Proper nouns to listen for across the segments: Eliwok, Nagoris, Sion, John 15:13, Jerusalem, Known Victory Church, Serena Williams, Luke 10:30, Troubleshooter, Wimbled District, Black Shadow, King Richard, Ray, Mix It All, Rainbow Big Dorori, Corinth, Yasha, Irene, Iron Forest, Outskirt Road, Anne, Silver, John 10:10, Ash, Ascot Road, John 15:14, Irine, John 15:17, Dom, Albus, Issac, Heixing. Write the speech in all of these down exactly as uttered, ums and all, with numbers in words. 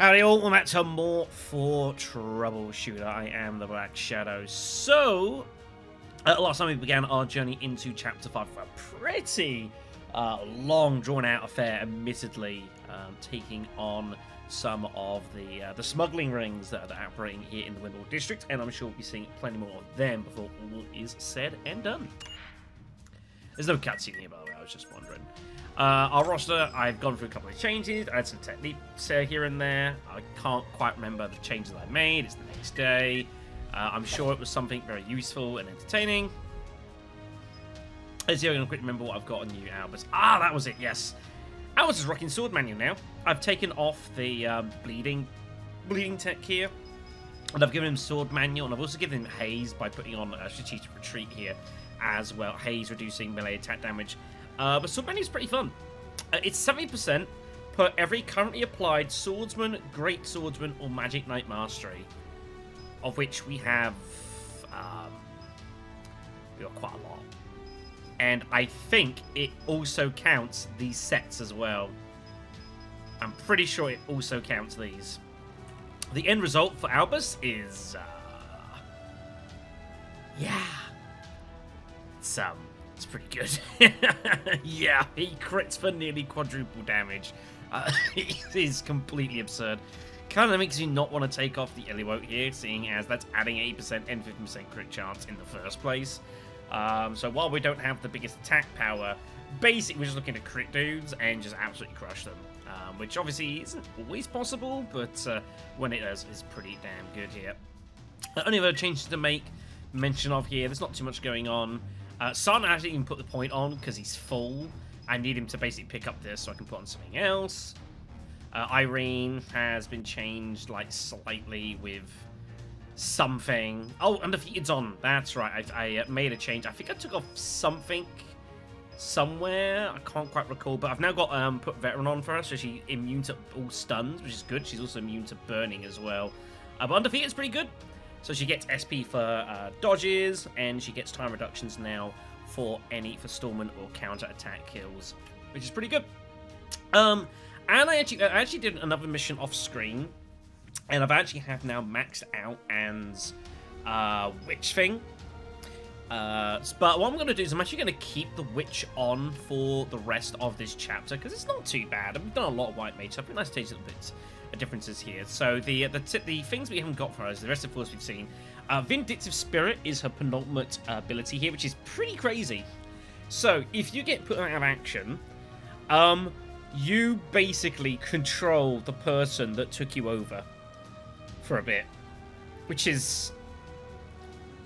Howdy all, we're back to more for Troubleshooter. I am the Black Shadow. So, uh, last time we began our journey into Chapter five of a pretty uh, long, drawn-out affair, admittedly, um, taking on some of the uh, the smuggling rings that are operating here in the Wimbled District, and I'm sure we'll be seeing plenty more of them before all is said and done. There's no cutscene here, by the way, I was just wondering. Uh, our roster, I've gone through a couple of changes. I had some techniques here and there. I can't quite remember the changes I made. It's the next day. Uh, I'm sure it was something very useful and entertaining. Let's see if I can quickly remember what I've got on you, Albus. Ah, that was it, yes. Albus is rocking sword manual now. I've taken off the um, bleeding bleeding tech here. And I've given him sword manual. And I've also given him haze by putting on a strategic retreat here as well. Haze reducing melee attack damage. Uh, but sword manual is pretty fun. Uh, it's seventy percent per every currently applied swordsman, great swordsman, or magic knight mastery, of which we have um, we got quite a lot. And I think it also counts these sets as well. I'm pretty sure it also counts these. The end result for Albus is uh, yeah, some. It's pretty good. Yeah, he crits for nearly quadruple damage. Uh, it is completely absurd. Kind of makes you not want to take off the Eliwok here, seeing as that's adding eighty percent and fifty percent crit chance in the first place. Um, so while we don't have the biggest attack power, basically we're just looking to crit dudes and just absolutely crush them. Um, which obviously isn't always possible, but uh, when it does, it's pretty damn good here. The only other changes to make mention of here, there's not too much going on. Uh, Son, I actually even put the point on because he's full. I need him to basically pick up this so I can put on something else. Uh, Irine has been changed like slightly with something. Oh, Undefeated's on. That's right. I, I made a change. I think I took off something somewhere. I can't quite recall, but I've now got um, put Veteran on for her, so she's immune to all stuns, which is good. She's also immune to burning as well. Uh, but Undefeated's pretty good. So she gets S P for uh, dodges, and she gets time reductions now for any for Stormman or counter attack kills, which is pretty good. Um, and I actually, I actually did another mission off screen, and I've actually have now maxed out Anne's uh, witch thing. Uh, but what I'm going to do is I'm actually going to keep the witch on for the rest of this chapter because it's not too bad. I've done a lot of white mage stuff, but let's take a little bit. Differences here. So the the, t the things we haven't got for us, the rest of course we've seen. Uh, Vindictive Spirit is her penultimate uh, ability here, which is pretty crazy. So if you get put out of action, um, you basically control the person that took you over for a bit, which is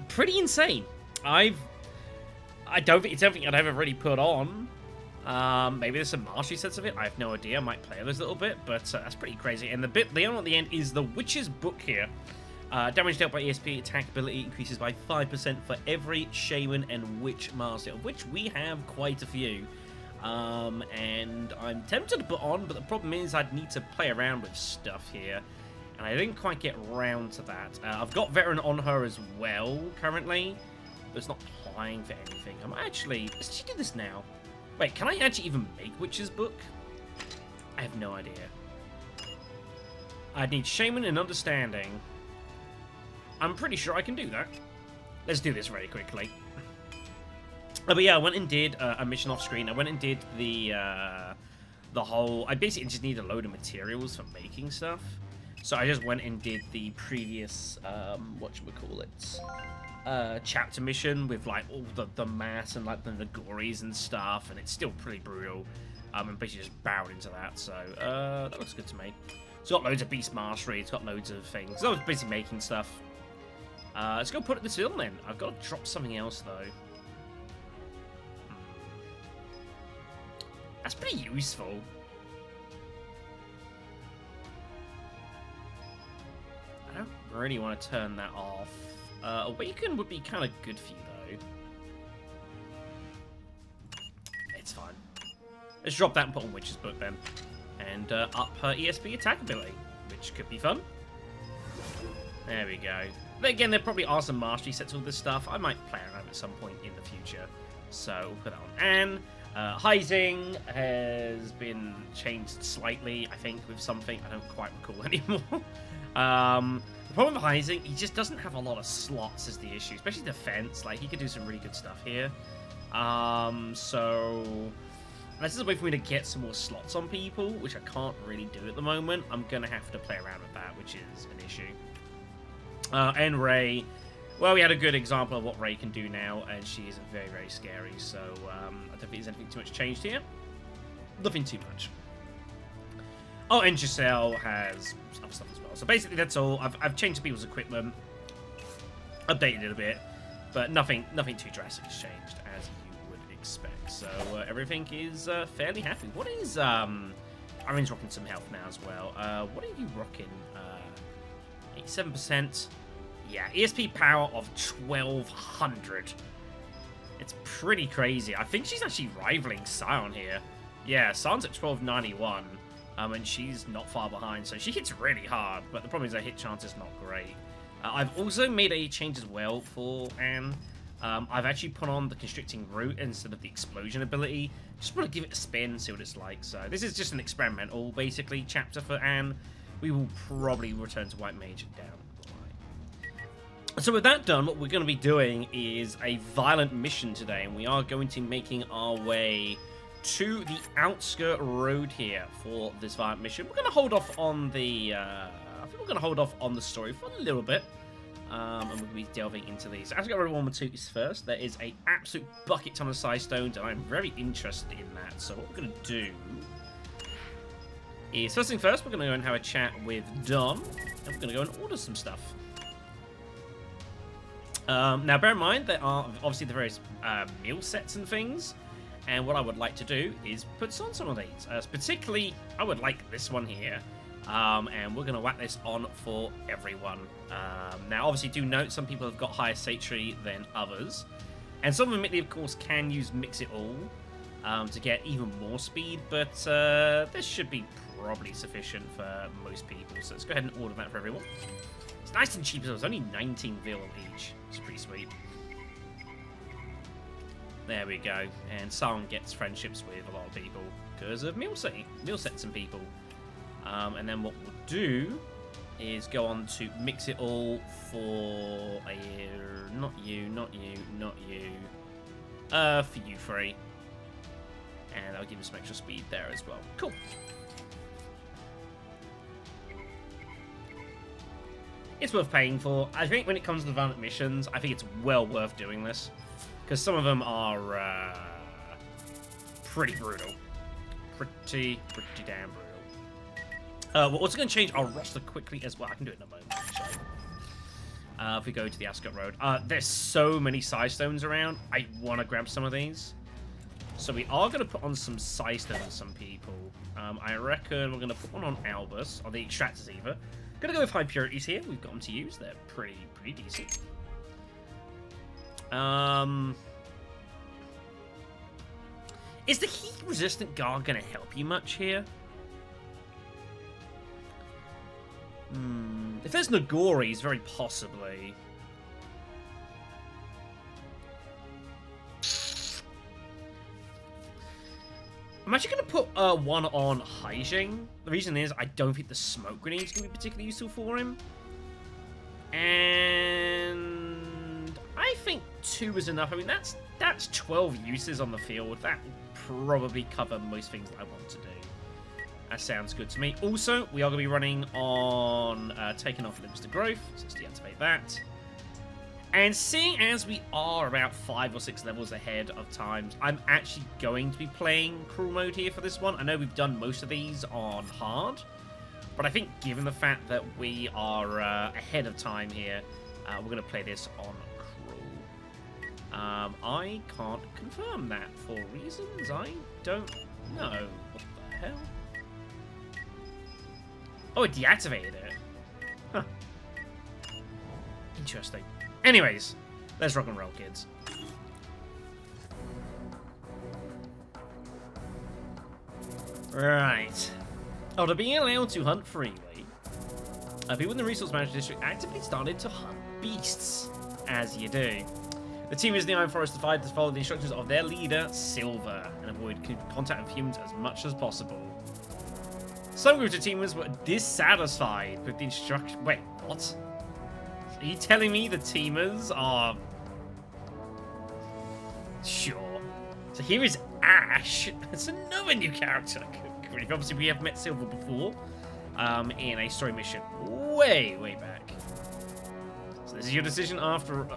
pretty insane. I've I don't think it's something I'd ever really put on. Um, maybe there's some mastery sets of it. I have no idea. I might play this a little bit, but uh, that's pretty crazy. And the bit the one at the end is the Witch's Book here. Uh, damage dealt by E S P, attack ability increases by five percent for every Shaman and Witch Master, of which we have quite a few. Um, and I'm tempted to put on, but the problem is I'd need to play around with stuff here. And I didn't quite get round to that. Uh, I've got Veteran on her as well, currently, but it's not applying for anything. I'm actually... Let's just do this now. Wait, can I actually even make Witch's Book? I have no idea. I'd need Shaman and Understanding. I'm pretty sure I can do that. Let's do this very quickly. Oh, but yeah, I went and did uh, a mission off screen. I went and did the uh, the whole... I basically just need a load of materials for making stuff. So I just went and did the previous, um, whatchamacallit... Uh, chapter mission with like all the, the mass and like the Nagoris and stuff, and it's still pretty brutal. Um, and basically just bowed into that, so uh, that looks good to me. It's got loads of beast mastery, it's got loads of things. So I was busy making stuff. Uh, let's go put this in then. I've got to drop something else though. That's pretty useful. I don't really want to turn that off. Uh, Awaken would be kind of good for you, though. It's fine. Let's drop that and put on Witch's Book, then. And uh, up her E S P attack ability, which could be fun. There we go. But again, there probably are some mastery sets with this stuff. I might play around at some point in the future. So, we'll put that on Anne. Uh, Heixing has been changed slightly, I think, with something. I don't quite recall anymore. um, the problem with Heixing, he just doesn't have a lot of slots is the issue, especially defense. Like, he could do some really good stuff here. Um, so, this is a way for me to get some more slots on people, which I can't really do at the moment. I'm going to have to play around with that, which is an issue. Uh, and Ray, well, we had a good example of what Ray can do now, and she is very, very scary. So um, I don't think there's anything too much changed here. Nothing too much. Oh, and Giselle has some stuff as well. So basically, that's all. I've, I've changed people's equipment, updated it a bit, but nothing, nothing too drastic has changed as you would expect. So uh, everything is uh, fairly happy. What is um? Irene's rocking some health now as well. Uh, what are you rocking? Uh, eighty-seven percent. Yeah, E S P power of twelve hundred. It's pretty crazy. I think she's actually rivaling Sion here. Yeah, Sion's at twelve ninety-one, um, and she's not far behind, so she hits really hard, but the problem is her hit chance is not great. Uh, I've also made a change as well for Anne. Um, I've actually put on the Constricting Root instead of the Explosion ability. Just want to give it a spin and see what it's like. So this is just an experimental, basically, chapter for Anne. We will probably return to White Mage down. So with that done, what we're going to be doing is a violent mission today, and we are going to be making our way to the Outskirt Road here for this violent mission. We're going to hold off on the, uh, I think we're going to hold off on the story for a little bit, um, and we're going to be delving into these. So Outskirt Road one and two is first. There is an absolute bucket ton of side stones, and I'm very interested in that. So what we're going to do is, first thing first, we're going to go and have a chat with Dom, and we're going to go and order some stuff. Um, now, bear in mind, there are obviously the various uh, meal sets and things, and what I would like to do is put on some of these. Uh, particularly, I would like this one here, um, and we're going to whack this on for everyone. Um, now, obviously, do note some people have got higher satiety than others, and some of them, of course, can use Mix It All um, to get even more speed, but uh, this should be probably sufficient for most people, so let's go ahead and order that for everyone. It's nice and cheap as well. It's only nineteen vil each. It's pretty sweet. There we go. And Sion gets friendships with a lot of people because of Milset. Milset some people. Um, and then what we'll do is go on to Mix It All for a not you, not you, not you. Uh, for you three. And I'll give him some extra speed there as well. Cool. It's worth paying for. I think when it comes to the violent missions, I think it's well worth doing this, because some of them are uh, pretty brutal. Pretty, pretty damn brutal. Uh, we're also going to change our roster quickly as well. I can do it in a moment, actually. Uh, if we go to the Ascot Road. Uh, there's so many side stones around. I want to grab some of these. So we are going to put on some side stones on some people. Um, I reckon we're going to put one on Albus, or the Extractors either. Gonna go with high purities here. We've got them to use. They're pretty, pretty decent. Um, is the heat-resistant guard gonna help you much here? Hmm. If there's Nagoris, very possibly. I'm actually going to put uh, one on Heixing. The reason is I don't think the smoke grenade is going to be particularly useful for him. And I think two is enough. I mean, that's that's twelve uses on the field. That will probably cover most things that I want to do. That sounds good to me. Also, we are going to be running on uh, taking off limbs to growth. So let's deactivate that. And seeing as we are about five or six levels ahead of times, I'm actually going to be playing Cruel Mode here for this one. I know we've done most of these on Hard, but I think given the fact that we are uh, ahead of time here, uh, we're going to play this on Cruel. Um, I can't confirm that for reasons I don't know. What the hell? Oh, it deactivated it. Huh. Interesting. Anyways, let's rock and roll, kids. Right. Oh, to be allowed to hunt freely, uh, people in the Resource Management District actively started to hunt beasts, as you do. The team is in the Iron Forest decided to follow the instructions of their leader, Silver, and avoid contact with humans as much as possible. Some groups of teamers were dissatisfied with the instruction. Wait, what? Are you telling me the teamers are... Sure. So here is Ash. It's another new character. Obviously, we have met Silver before um, in a story mission way, way back. So this is your decision after...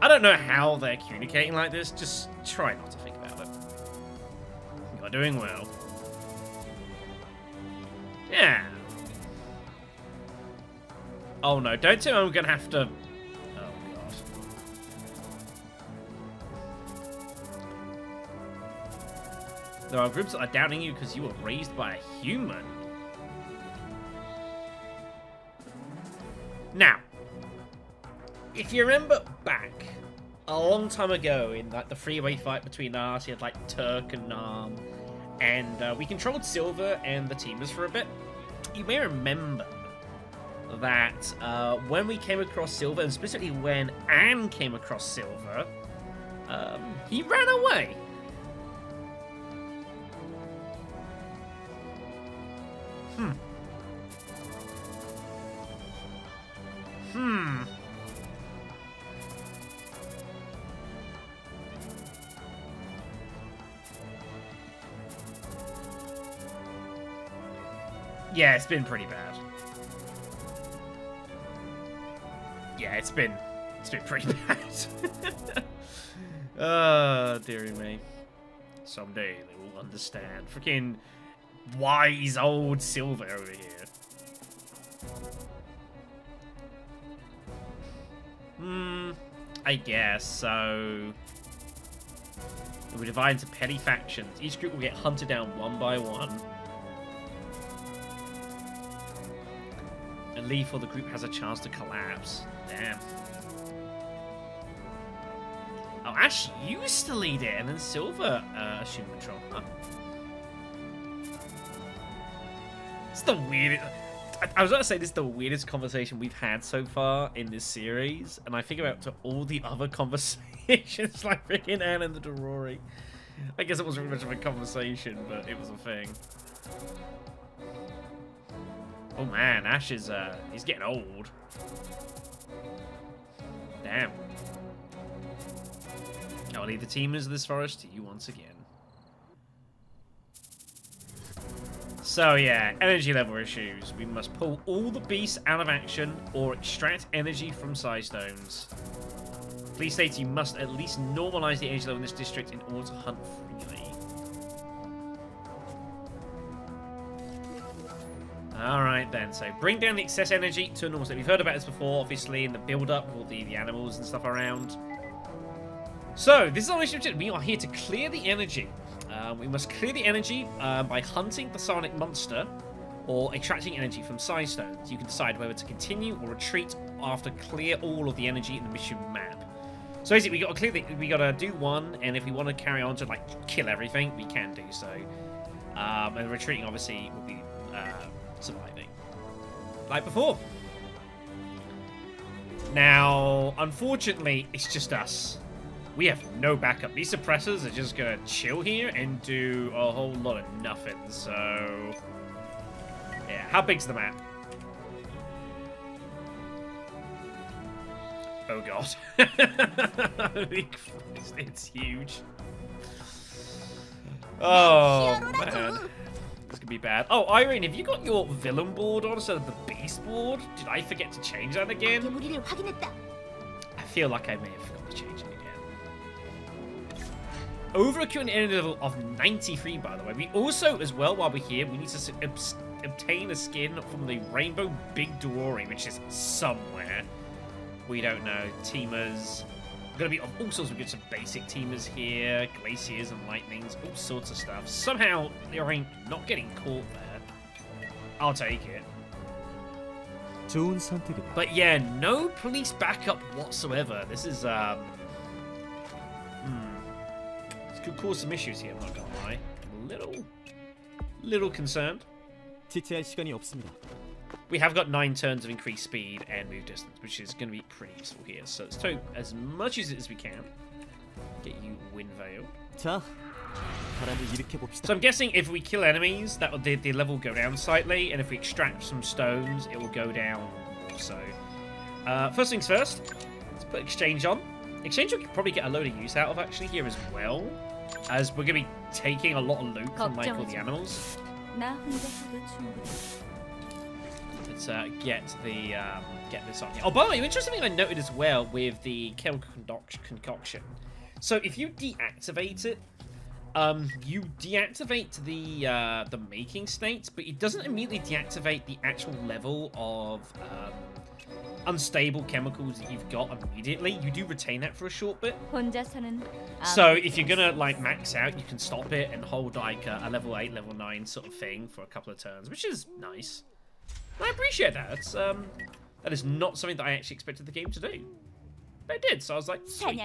I don't know how they're communicating like this. Just try not to think about it. You're doing well. Yeah. Oh no, don't tell me I'm gonna have to... Oh god. There are groups that are doubting you because you were raised by a human. Now, if you remember back a long time ago in like the freeway fight between us, you had like Turk and Nam, and uh, we controlled Silver and the teamers for a bit. You may remember that uh, when we came across Silver, and specifically when Anne came across Silver, um, he ran away. Hmm. Hmm. Yeah, it's been pretty bad. Yeah, it's been it's been pretty bad. Oh, dearie me. Someday they will understand. Freaking wise old Silver over here. Hmm, I guess so. We divide into petty factions. Each group will get hunted down one by one. And leave, or the group has a chance to collapse. Damn. Oh, Ash used to lead it, and then Silver uh, assumed control. Huh. It's the weirdest. I, I was about to say this is the weirdest conversation we've had so far in this series, and I think about to all the other conversations like freaking Anne and the Dorori. I guess it wasn't really much of a conversation, but it was a thing. Oh man, Ash is, uh, he's getting old. Damn. I'll leave the teamers of this forest to you once again. So yeah, energy level issues. We must pull all the beasts out of action or extract energy from side stones. Police states you must at least normalize the energy level in this district in order to hunt freely. Alright then, so bring down the excess energy to a normal state. We've heard about this before, obviously, in the build-up with all the, the animals and stuff around. So, this is our mission. We are here to clear the energy. Uh, we must clear the energy uh, by hunting the sonic monster or extracting energy from side stones. You can decide whether to continue or retreat after clear all of the energy in the mission map. So basically, we got to clear the, we got to do one, and if we want to carry on to like kill everything, we can do so. Um, and retreating, obviously, will be... Uh, surviving like before. Now unfortunately it's just us. We have no backup. These suppressors are just gonna chill here and do a whole lot of nothing. So yeah, how big's the map? Oh god. It's huge. Oh man, this could be bad. Oh, Irene, have you got your villain board on instead of the beast board? Did I forget to change that again? I feel like I may have forgotten to change it again. Overaccurate and energy level of ninety-three, by the way. We also, as well, while we're here, we need to ob obtain a skin from the Rainbow Big Dorori, which is somewhere. We don't know. Teamers. Gonna be all sorts of good, some basic teamers here, glaciers and lightnings, all sorts of stuff. Somehow there ain't not getting caught there. I'll take it. But yeah, no police backup whatsoever. This is um, hmm, this could cause some issues here. I'm not gonna lie, I'm a little, little concerned. we have got nine turns of increased speed and move distance, which is going to be pretty useful here. So let's take as much as, as we can. Get you Wind Veil. So I'm guessing if we kill enemies, that will, the, the level will go down slightly, and if we extract some stones, it will go down also. Uh, first things first, let's put Exchange on. Exchange we could probably get a load of use out of actually here as well, as we're going to be taking a lot of loot from like all the animals. Let's uh, get the um, get this on here. Oh, by the way, interesting thing I noted as well with the chemical concoction. So if you deactivate it, um, you deactivate the uh, the making state, but it doesn't immediately deactivate the actual level of um, unstable chemicals that you've got immediately. You do retain that for a short bit. So if you're gonna like max out, you can stop it and hold like a, a level eight, level nine sort of thing for a couple of turns, which is nice. I appreciate that. It's, um, that is not something that I actually expected the game to do. But it did, so I was like, sweet. You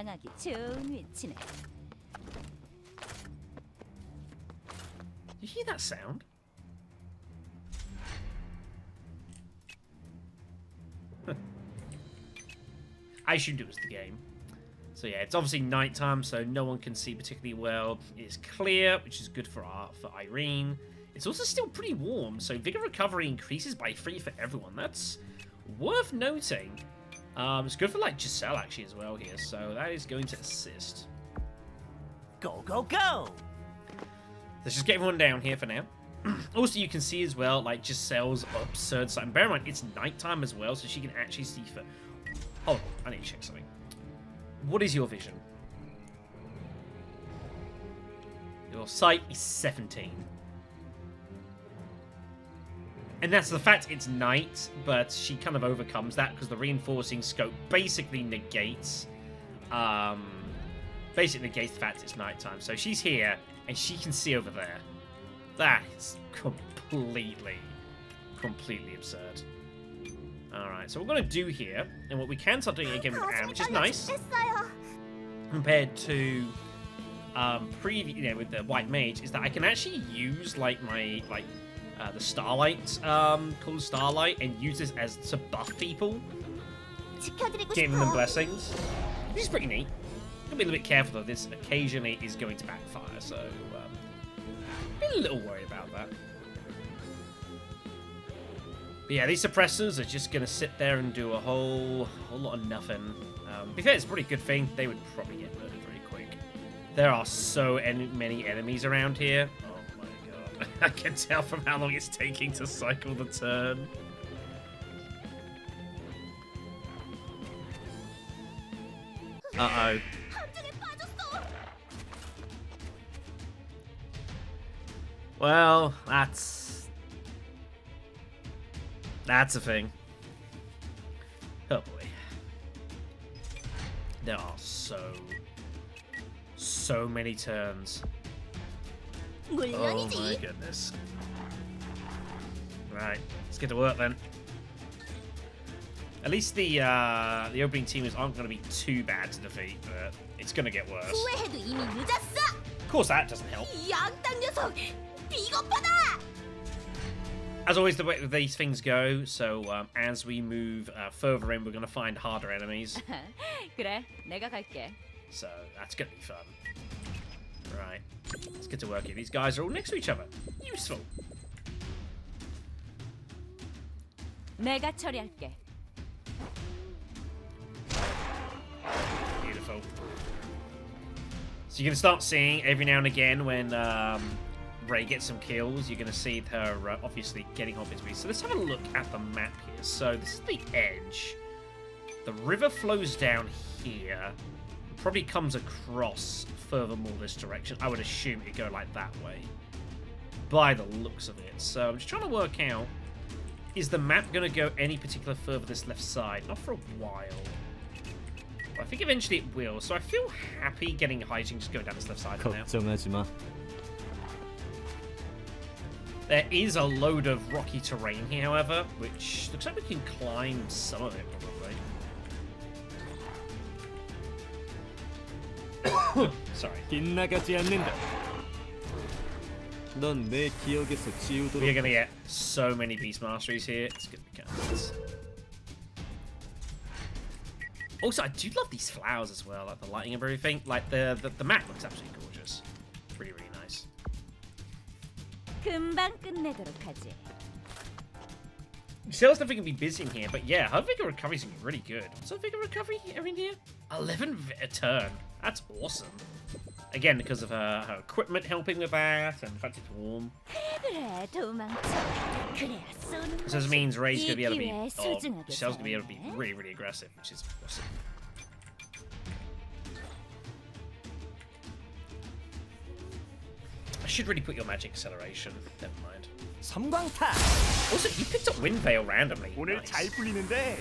hear that sound? Huh. I assumed it was the game. So yeah, it's obviously nighttime, so no one can see particularly well. It is clear, which is good for our, for Irine. It's also still pretty warm, so Vigor Recovery increases by three for everyone. That's worth noting. Um, it's good for, like, Giselle, actually, as well here, so that is going to assist. Go, go, go! Let's just get everyone down here for now. Also, you can see as well, like, Giselle's absurd sight. And bear in mind, it's nighttime as well, so she can actually see for... Hold on, I need to check something. What is your vision? Your sight is seventeen. And that's the fact it's night, but she kind of overcomes that because the reinforcing scope basically negates, um, basically negates the fact it's nighttime. So she's here, and she can see over there. That is completely, completely absurd. All right, so what we're going to do here, and what we can start doing again with Anne, which is nice, compared to um, previous, you know, with the White Mage, is that I can actually use like my like. Uh, the Starlight, um, called Starlight, and use this as to buff people, giving them blessings. This is pretty neat. Gotta be a little bit careful though. This occasionally is going to backfire, so um, be a little worried about that. But yeah, these suppressors are just gonna sit there and do a whole, whole lot of nothing. Um, to be fair, it's a pretty good thing. They would probably get murdered very quick. There are so en many enemies around here. I can tell from how long it's taking to cycle the turn. Uh-oh. Well, that's... That's a thing. Oh boy. There are so... so many turns. Oh my goodness. Right, let's get to work then. At least the uh, the opening teamers aren't going to be too bad to defeat, but it's going to get worse. Of course, that doesn't help. As always, the way that these things go, so um, as we move uh, further in, we're going to find harder enemies. So that's going to be fun. Right, let's get to work here. These guys are all next to each other. Useful. Beautiful. So you're going to start seeing every now and again when um, Ray gets some kills, you're going to see her uh, obviously getting off his feet. So let's have a look at the map here. So this is the edge. The river flows down here. Probably comes across furthermore this direction. I would assume it'd go like that way by the looks of it. So I'm just trying to work out, is the map going to go any particular further this left side? Not for a while. But I think eventually it will. So I feel happy getting Heixing just going down this left side right now. There is a load of rocky terrain here, however, which looks like we can climb some of it probably. Sorry. We are gonna get so many beast masteries here. It's gonna be countless. Also, I do love these flowers as well, like the lighting and everything. Like the the, the map looks absolutely gorgeous. It's really really nice. Still, nothing can be busy in here, but yeah, her vigor recovery is really good. So vigor recovery every year, eleven a turn. That's awesome. Again, because of her, her equipment helping with that, and the fact it's warm. So this means Ray's gonna be able to be, or Giselle's gonna be able to be really, really aggressive, which is awesome. I should really put your magic acceleration. Never mind. Also, you picked up Wind Veil randomly. Nice. Got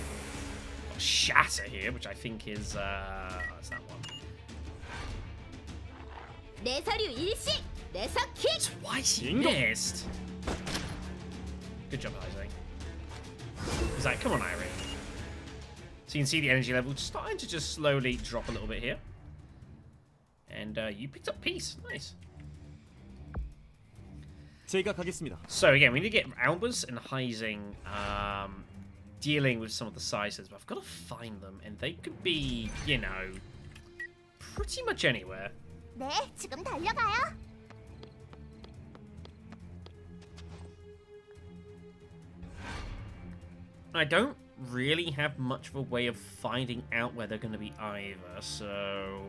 Shatter here, which I think is uh, oh, it's that one. Twice he missed. Good job, Isaac. He's like, come on, Irene. So you can see the energy level starting to just slowly drop a little bit here. And uh, you picked up Peace. Nice. So again, we need to get Albus and Heixing um, dealing with some of the sizes, but I've got to find them, and they could be, you know, pretty much anywhere. 네, 지금 달려가요. I don't really have much of a way of finding out where they're going to be either, so...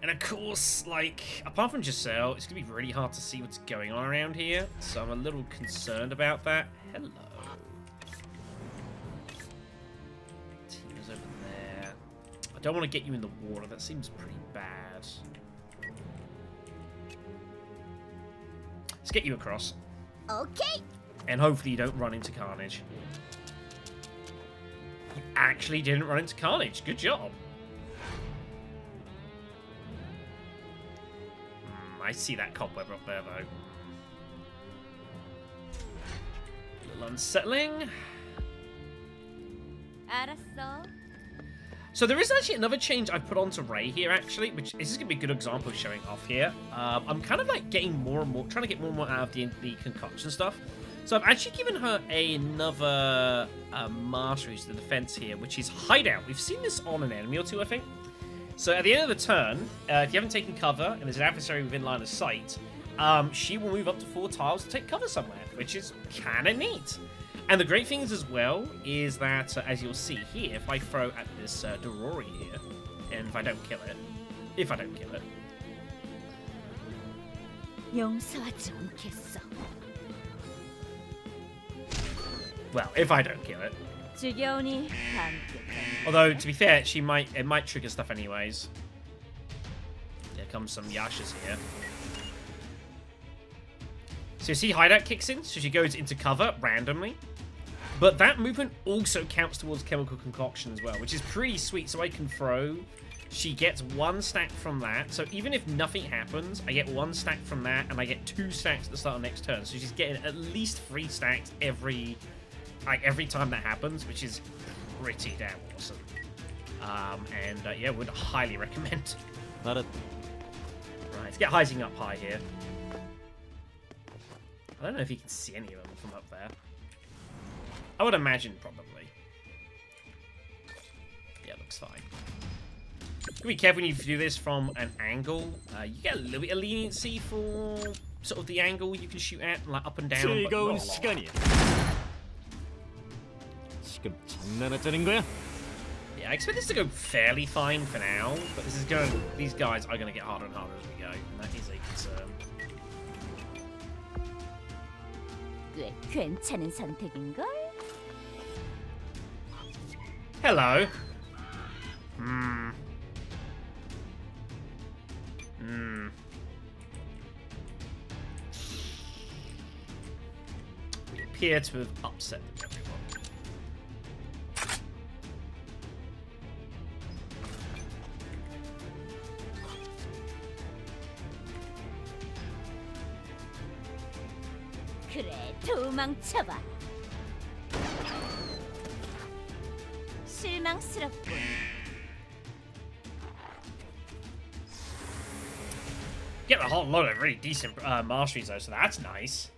And of course, like, apart from Giselle, it's going to be really hard to see what's going on around here, so I'm a little concerned about that. Hello. Team's over there. I don't want to get you in the water. That seems pretty bad. Let's get you across. Okay. And hopefully you don't run into Carnage. You actually didn't run into Carnage. Good job. I see that cobweb up there, though. A little unsettling. So there is actually another change I've put onto Ray here, actually, which this is going to be a good example of showing off here. Um, I'm kind of, like, getting more and more, trying to get more and more out of the, the concoction stuff. So I've actually given her another uh, mastery to the defense here, which is Hideout. We've seen this on an enemy or two, I think. So at the end of the turn, uh, if you haven't taken cover and there's an adversary within line of sight, um, she will move up to four tiles to take cover somewhere, which is kind of neat. And the great thing is as well is that, uh, as you'll see here, if I throw at this uh, Dorori here, and if I don't kill it, if I don't kill it, well, if I don't kill it. Although, to be fair, she might it might trigger stuff anyways. There comes some Yashas here. So you see Hideout kicks in, so she goes into cover randomly. But that movement also counts towards Chemical Concoction as well, which is pretty sweet. So I can throw. She gets one stack from that. So even if nothing happens, I get one stack from that, and I get two stacks at the start of next turn. So she's getting at least three stacks every... Like every time that happens, which is pretty damn awesome. Um, and uh, yeah, would highly recommend. Not a... Right, let's get Heixing up high here. I don't know if you can see any of them from up there. I would imagine probably. Yeah, looks fine. Be careful when you do this from an angle. Uh, you get a little bit of leniency for sort of the angle you can shoot at, like up and down. So you go and scan it. Yeah, I expect this to go fairly fine for now, but this is going. These guys are going to get harder and harder as we go, and that is a concern. Hello. Hmm. Hmm. We appear to have upset them. Get a whole lot of really decent uh, masteries, though, so that's nice.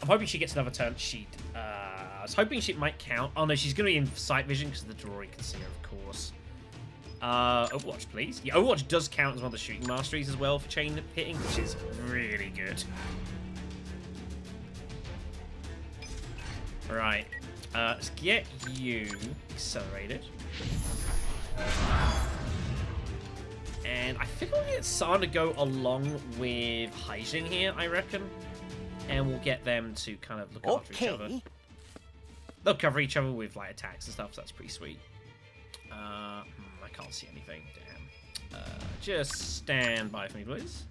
I'm hoping she gets another turn. She, uh, I was hoping she might count. Oh, no, she's going to be in sight vision because the Dorori can see her, of course. Uh, Overwatch, please. Yeah, Overwatch does count as one of the shooting masteries as well for chain hitting, which is really good. Right. Uh, let's get you accelerated. And I think we'll get San to go along with Heixing here, I reckon. And we'll get them to kind of look okay. after each other. They'll cover each other with like attacks and stuff, so that's pretty sweet. Uh, I can't see anything, damn. Uh, just stand by for me, please.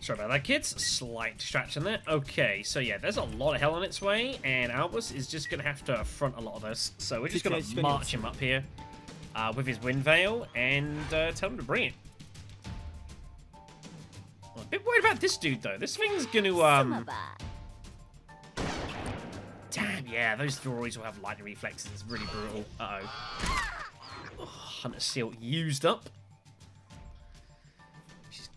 Sorry about that, kids. Slight distraction there. Okay, so yeah, there's a lot of hell on its way, and Albus is just going to have to affront a lot of us. So we're just going to march him up here uh, with his wind veil and uh, tell him to bring it. I'm a bit worried about this dude, though. This thing's going to... um. Damn, yeah, those droids will have lightning reflexes. It's really brutal. Uh-oh. Oh, Hunter Seal used up.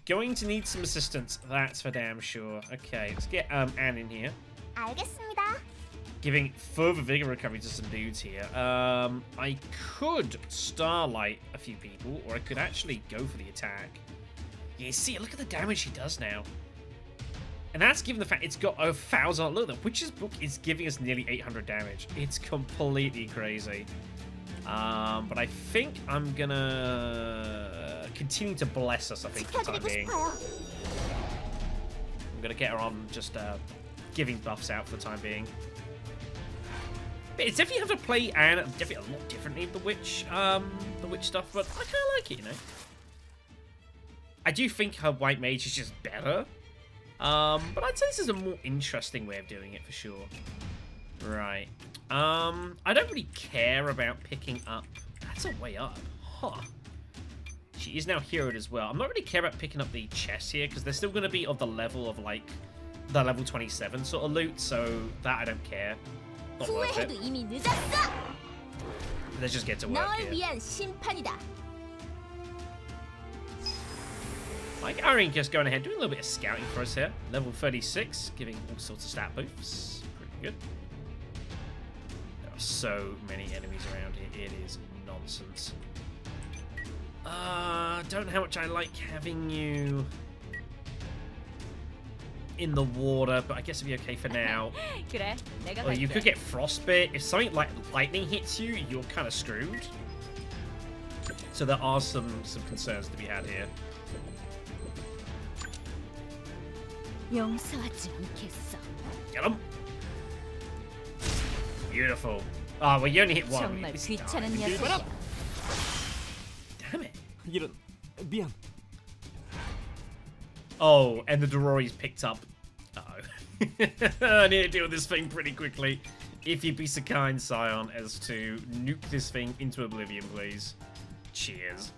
Going to need some assistance, that's for damn sure. Okay, let's get um, Anne in here. 알겠습니다. Giving further vigor recovery to some dudes here. Um, I could starlight a few people, or I could actually go for the attack. You see, look at the damage she does now. And that's given the fact it's got a thousand. Look, the Witch's Book is giving us nearly eight hundred damage. It's completely crazy. Um, but I think I'm gonna continue to bless us, I think, for the time being. I'm gonna get her on just uh, giving buffs out for the time being. But it's definitely have to play Anne definitely a lot differently the witch, um, the witch stuff, but I kinda like it, you know. I do think her white mage is just better. Um, but I'd say this is a more interesting way of doing it for sure. Right. Um, I don't really care about picking up... That's a way up. Huh. She is now heroed as well. I'm not really care about picking up the chests here, because they're still going to be of the level of, like, the level twenty-seven sort of loot, so that I don't care. Not worth it. Let's just get to work here. Like, Irene just going ahead, doing a little bit of scouting for us here. Level thirty-six, giving all sorts of stat boosts. Pretty good. So many enemies around here, it is nonsense. Uh, don't know how much I like having you in the water, but I guess it'll be okay for now. Well, you could get frostbite. If something like lightning hits you, you're kind of screwed. So there are some, some concerns to be had here. Get him! Beautiful. Ah, oh, well, you only hit one. Damn it. Oh, and the Dorori's picked up. Uh-oh. I need to deal with this thing pretty quickly. If you'd be so kind, Sion, as to nuke this thing into oblivion, please. Cheers.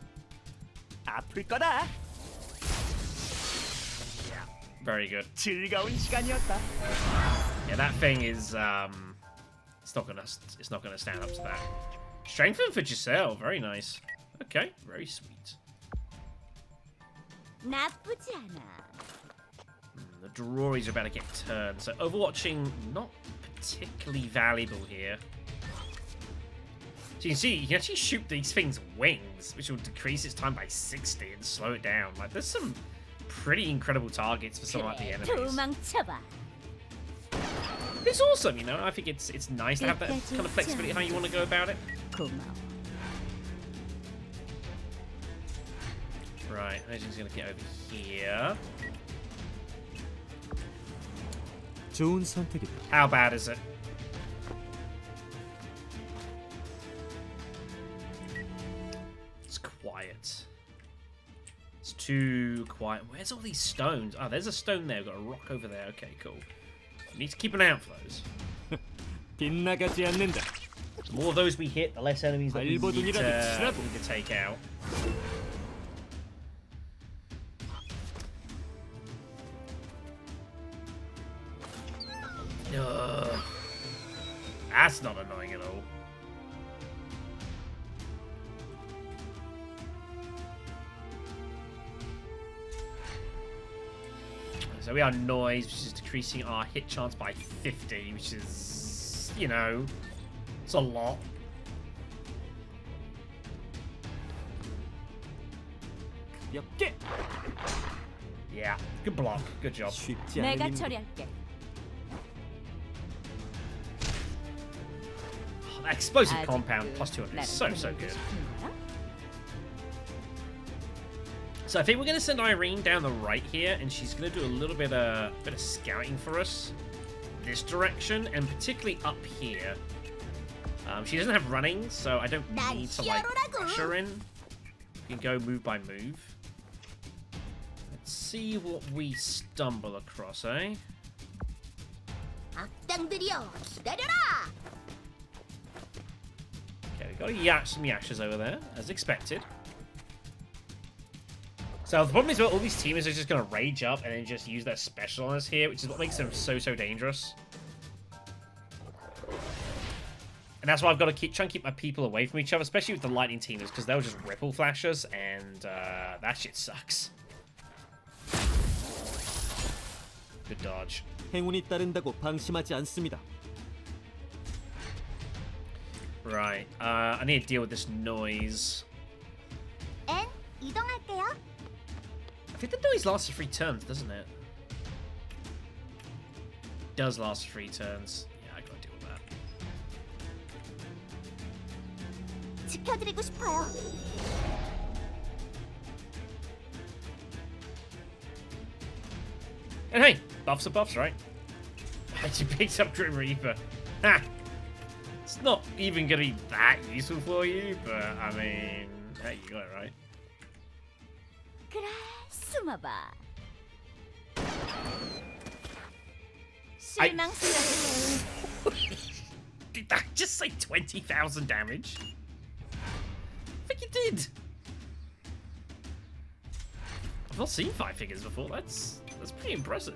Apricota. Yeah, very good. Yeah, that thing is, um... It's not gonna. It's not gonna stand up to that. Strengthen for Giselle. Very nice. Okay. Very sweet. Mm, the Dororis are about to get turned, so overwatching not particularly valuable here. So you can see you can actually shoot these things' wings, which will decrease its time by sixty and slow it down. Like there's some pretty incredible targets for some of like the enemies. It's awesome, you know. I think it's it's nice to have that kind of flexibility how you want to go about it. Cool. Right, I'm just gonna get over here. How bad is it? It's quiet. It's too quiet. Where's all these stones? Oh, there's a stone there. We've got a rock over there. Okay, cool. Need to keep an eye out for those. The more of those we hit, the less enemies that we need to, uh, need to take out. Ugh. That's not annoying at all. So we are noise, which is decreasing our hit chance by fifty, which is, you know, it's a lot. Yep. Get. Yeah. Good block. Good job. Mega 처리할게. Explosive compound plus two hundred. So, so good. So I think we're going to send Irine down the right here, and she's going to do a little bit of, bit of scouting for us this direction, and particularly up here. Um, she doesn't have running, so I don't need to, like, push her in. We can go move by move. Let's see what we stumble across, eh? Got a yash, some Yashas over there, as expected. So the problem is, well, all these teamers are just going to rage up and then just use their special on us here, which is what makes them so, so dangerous. And that's why I've got to keep trying to keep my people away from each other, especially with the lightning teamers, because they'll just ripple flash us, and uh, that shit sucks. Good dodge. Right, uh, I need to deal with this noise. I think the noise lasts for three turns, doesn't it? It does last three turns. Yeah, I gotta deal with that. And hey, buffs are buffs, right? I just picked up Grim Reaper. Ha! It's not even going to be that useful for you, but, I mean, hey, you got it right. I... Did that just say twenty thousand damage? I think it did. I've not seen five figures before. That's, that's pretty impressive.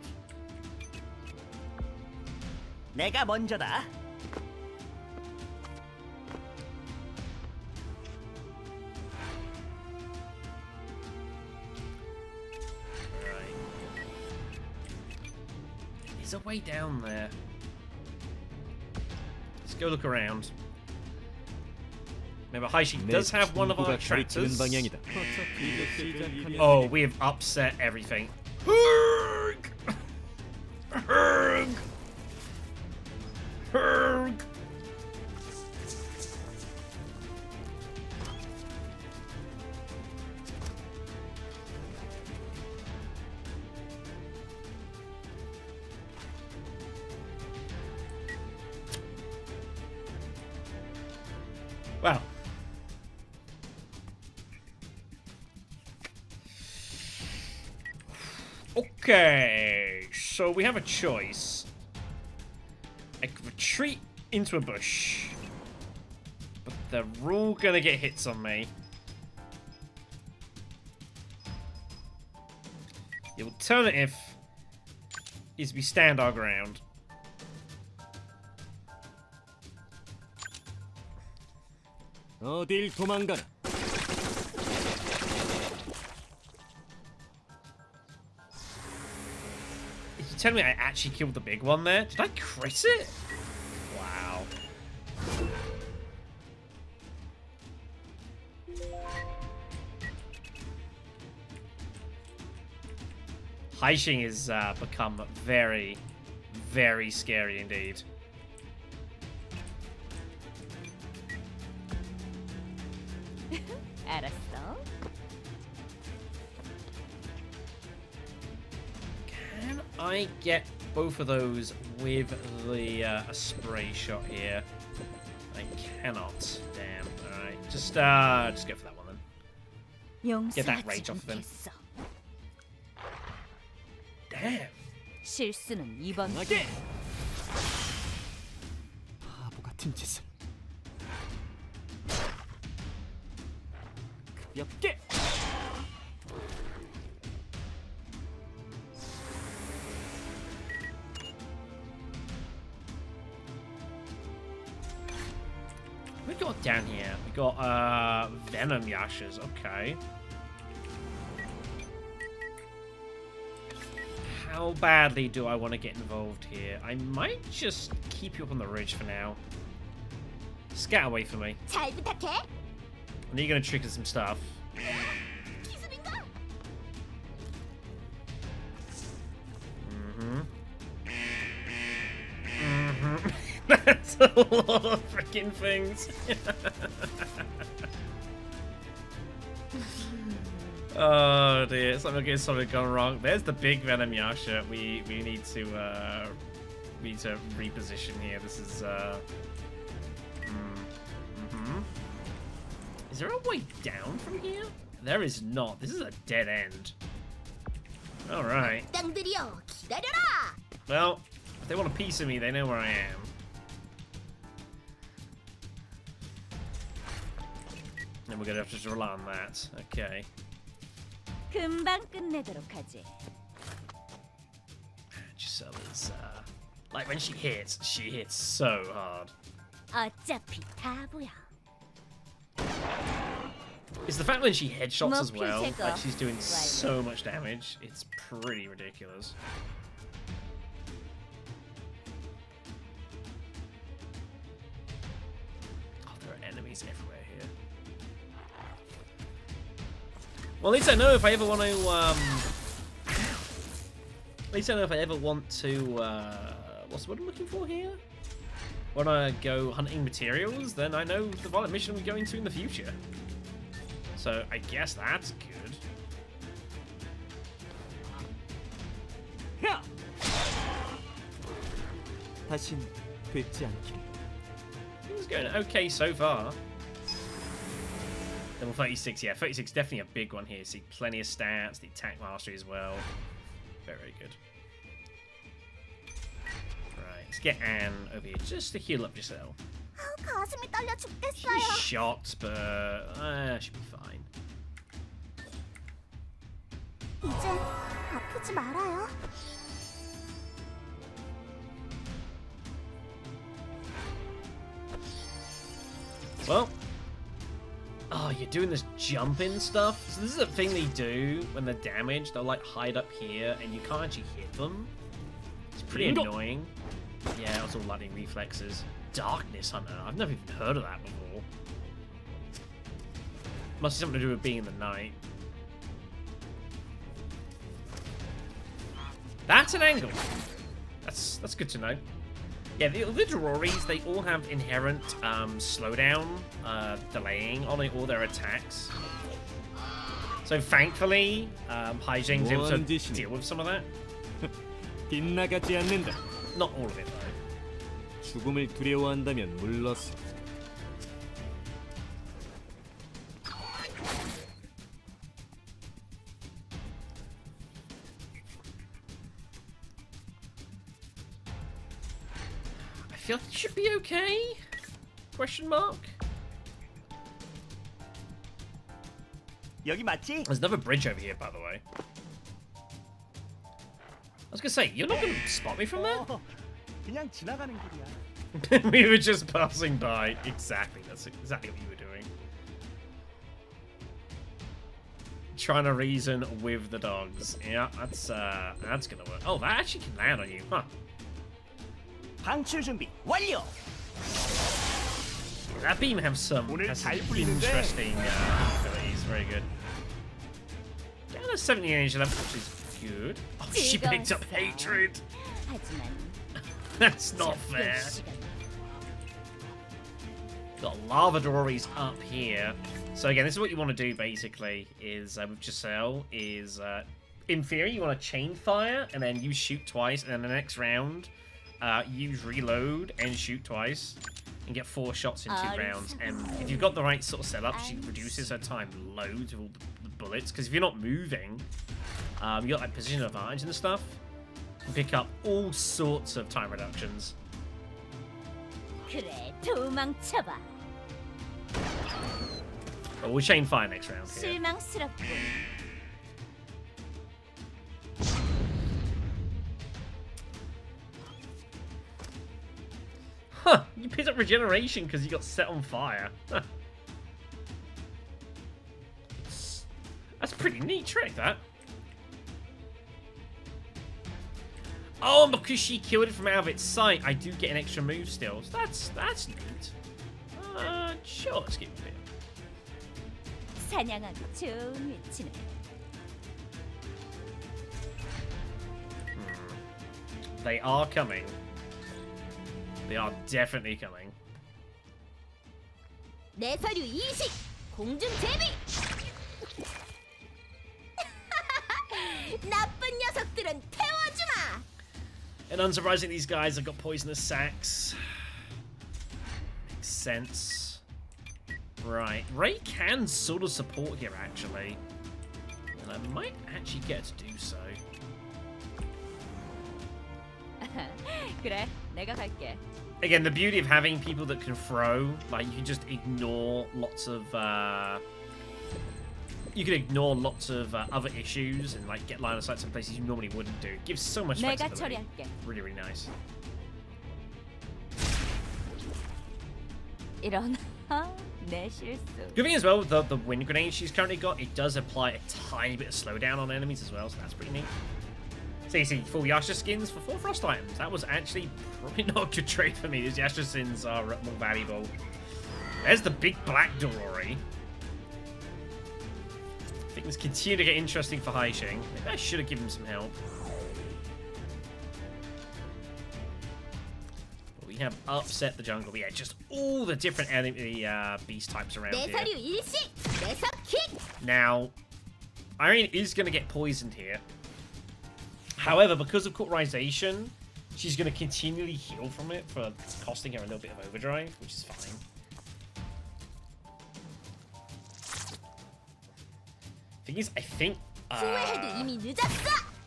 내가 먼저다. It's a way down there. Let's go look around. Remember, Heixing does have one of our tractors. Oh, we have upset everything. Hurg! Hurg! Hurg! Wow. Okay, so we have a choice. I could retreat into a bush, but they're all gonna get hits on me. The alternative is we stand our ground. 어딜 도망가나. Did you tell me I actually killed the big one there? Did I crit it? Wow. Heixing has uh, become very, very scary indeed. Can I get both of those with the uh, a spray shot here? I cannot. Damn. All right, just uh, just go for that one then. Get that rage off of him. Damn. Like it. Yep. Get. We got down here. We got uh, venom Yashas. Okay. How How badly do I want to get involved here? I might just keep you up on the ridge for now. Scat away from me. I know you're going to trigger some stuff. Mm-hmm. Mm-hmm. That's a lot of freaking things. Oh dear, something getting something gone wrong. There's the big venom Yasha. We we need to uh, we need to reposition here. This is. Uh, mm-hmm. Is there a way down from here? There is not. This is a dead end. All right. Well, if they want a piece of me, they know where I am. And we're gonna have to just rely on that. Okay. Giselle is, uh, like when she hits, she hits so hard. It's the fact when she headshots as well, like she's doing so much damage, it's pretty ridiculous. Oh, there are enemies everywhere. Well, at least I know if I ever want to, um, at least I know if I ever want to, uh, what's the word I'm looking for here? Want to go hunting materials, then I know the violent mission we're going to in the future. So, I guess that's good. It's going okay so far. Level thirty-six, yeah, thirty-six definitely a big one here. See, plenty of stats, the attack mastery as well. Very, very good. Right, let's get Anne over here just to heal up Giselle. She's shot, but uh, she'll be fine. Well. Oh, you're doing this jumping stuff? So this is a thing they do when they're damaged. They'll like hide up here and you can't actually hit them. It's pretty annoying. Yeah, that was all bloody reflexes. Darkness Hunter. I've never even heard of that before. Must be something to do with being in the night. That's an angle. That's that's good to know. Yeah, the, the Dororis, they all have inherent um, slowdown, uh, delaying on all their attacks. So thankfully, um, Heixing's able to deal with some of that. Not all of it, though. I feel like it should be okay? Question mark? There's another bridge over here, by the way. I was gonna say, you're not gonna spot me from there? We were just passing by. Exactly, that's exactly what you were doing. Trying to reason with the dogs. Yeah, that's uh, that's gonna work. Oh, that actually can land on you, huh? That beam has some, has some interesting uh, abilities. Very good. Down to seventy energy level, which is good. Oh, she picked up hatred. That's not fair. Got lava Dororis up here. So again, this is what you want to do basically. Is uh, with Giselle is uh, in theory you want to chain fire and then you shoot twice and then the next round. Uh, use reload and shoot twice and get four shots in two rounds. And if you've got the right sort of setup, she reduces her time loads of all the bullets. Because if you're not moving, um, you got like position advantage and stuff. You can pick up all sorts of time reductions. But we'll chain fire next round. Here. Huh, you picked up regeneration because you got set on fire. Huh. That's a pretty neat trick, that. Oh, and because she killed it from out of its sight, I do get an extra move still. So that's that's neat. Uh, sure, let's get rid of it. Hmm. They are coming. They are definitely coming. And unsurprisingly, these guys have got poisonous sacks. Makes sense. Right. Ray can sort of support here, actually. And I might actually get to do so. Again, the beauty of having people that can throw, like, you can just ignore lots of... Uh, you can ignore lots of uh, other issues and like get line of sight some places you normally wouldn't do. It gives so much flexibility. Really, really nice. Good thing as well, the, the wind grenade she's currently got, it does apply a tiny bit of slowdown on enemies as well, so that's pretty neat. So you see, full Yasha skins for four frost items. That was actually probably not a good trade for me. These Yasha skins are more valuable. There's the big black Dorori. Things continue to get interesting for Heixing. Maybe I should have given him some help. But we have upset the jungle. But yeah, just all the different enemy uh, beast types around here. Now, Irine is going to get poisoned here. However, because of cauterization, she's going to continually heal from it for costing her a little bit of overdrive, which is fine. Thing is, I think uh, I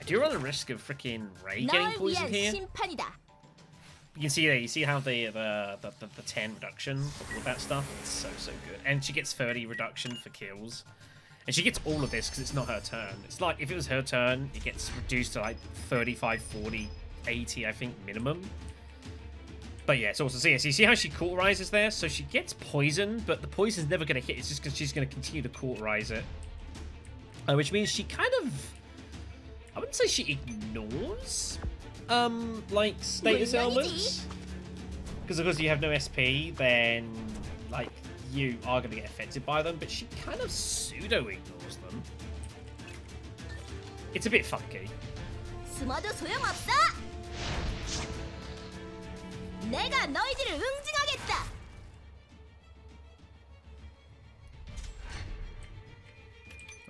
do run the risk of freaking Ray getting poisoned here. You can see there, you see how they, the, the, the, the ten reduction, all of that stuff, it's so, so good. And she gets thirty reduction for kills. And she gets all of this because it's not her turn. It's like, if it was her turn, it gets reduced to like thirty-five, forty, eighty, I think, minimum. But yeah, it's also, so yeah, so you see how she cauterizes there? So she gets poisoned, but the poison's never going to hit. It's just because she's going to continue to cauterize it. Uh, which means she kind of, I wouldn't say she ignores, um, like, status ailments. Because, of course, you have no S P, then, like, you are going to get affected by them. But she kind of pseudo-ignores them. It's a bit funky.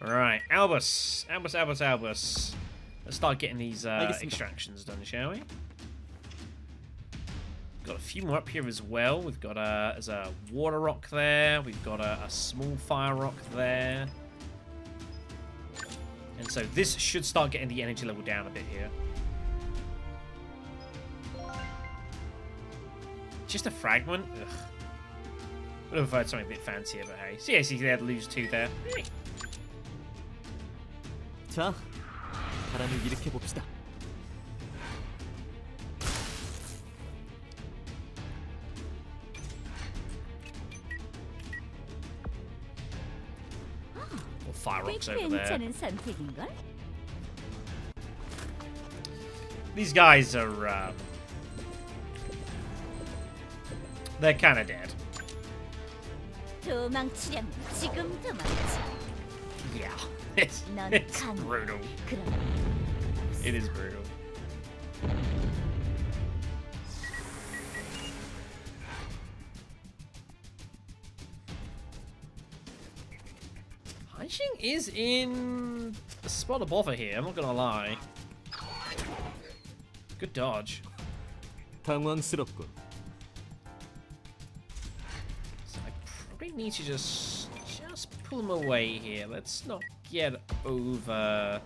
Right, Albus, Albus, Albus, Albus. Let's start getting these uh, extractions done, shall we? Got a few more up here as well. We've got a, there's a water rock there. We've got a, a small fire rock there. And so this should start getting the energy level down a bit here. Just a fragment? Ugh. I would have preferred something a bit fancier, but hey. So yeah, so you had to lose two there. Hey. 자, 바람을 일으켜 봅시다. Well, fire rocks over there. These guys are, uh, they're kind of dead. Yeah. It's, it's brutal. It is brutal. Heixing is in a spot of bother here, I'm not gonna lie. Good dodge. So I probably need to just just pull them away here. Let's not get over.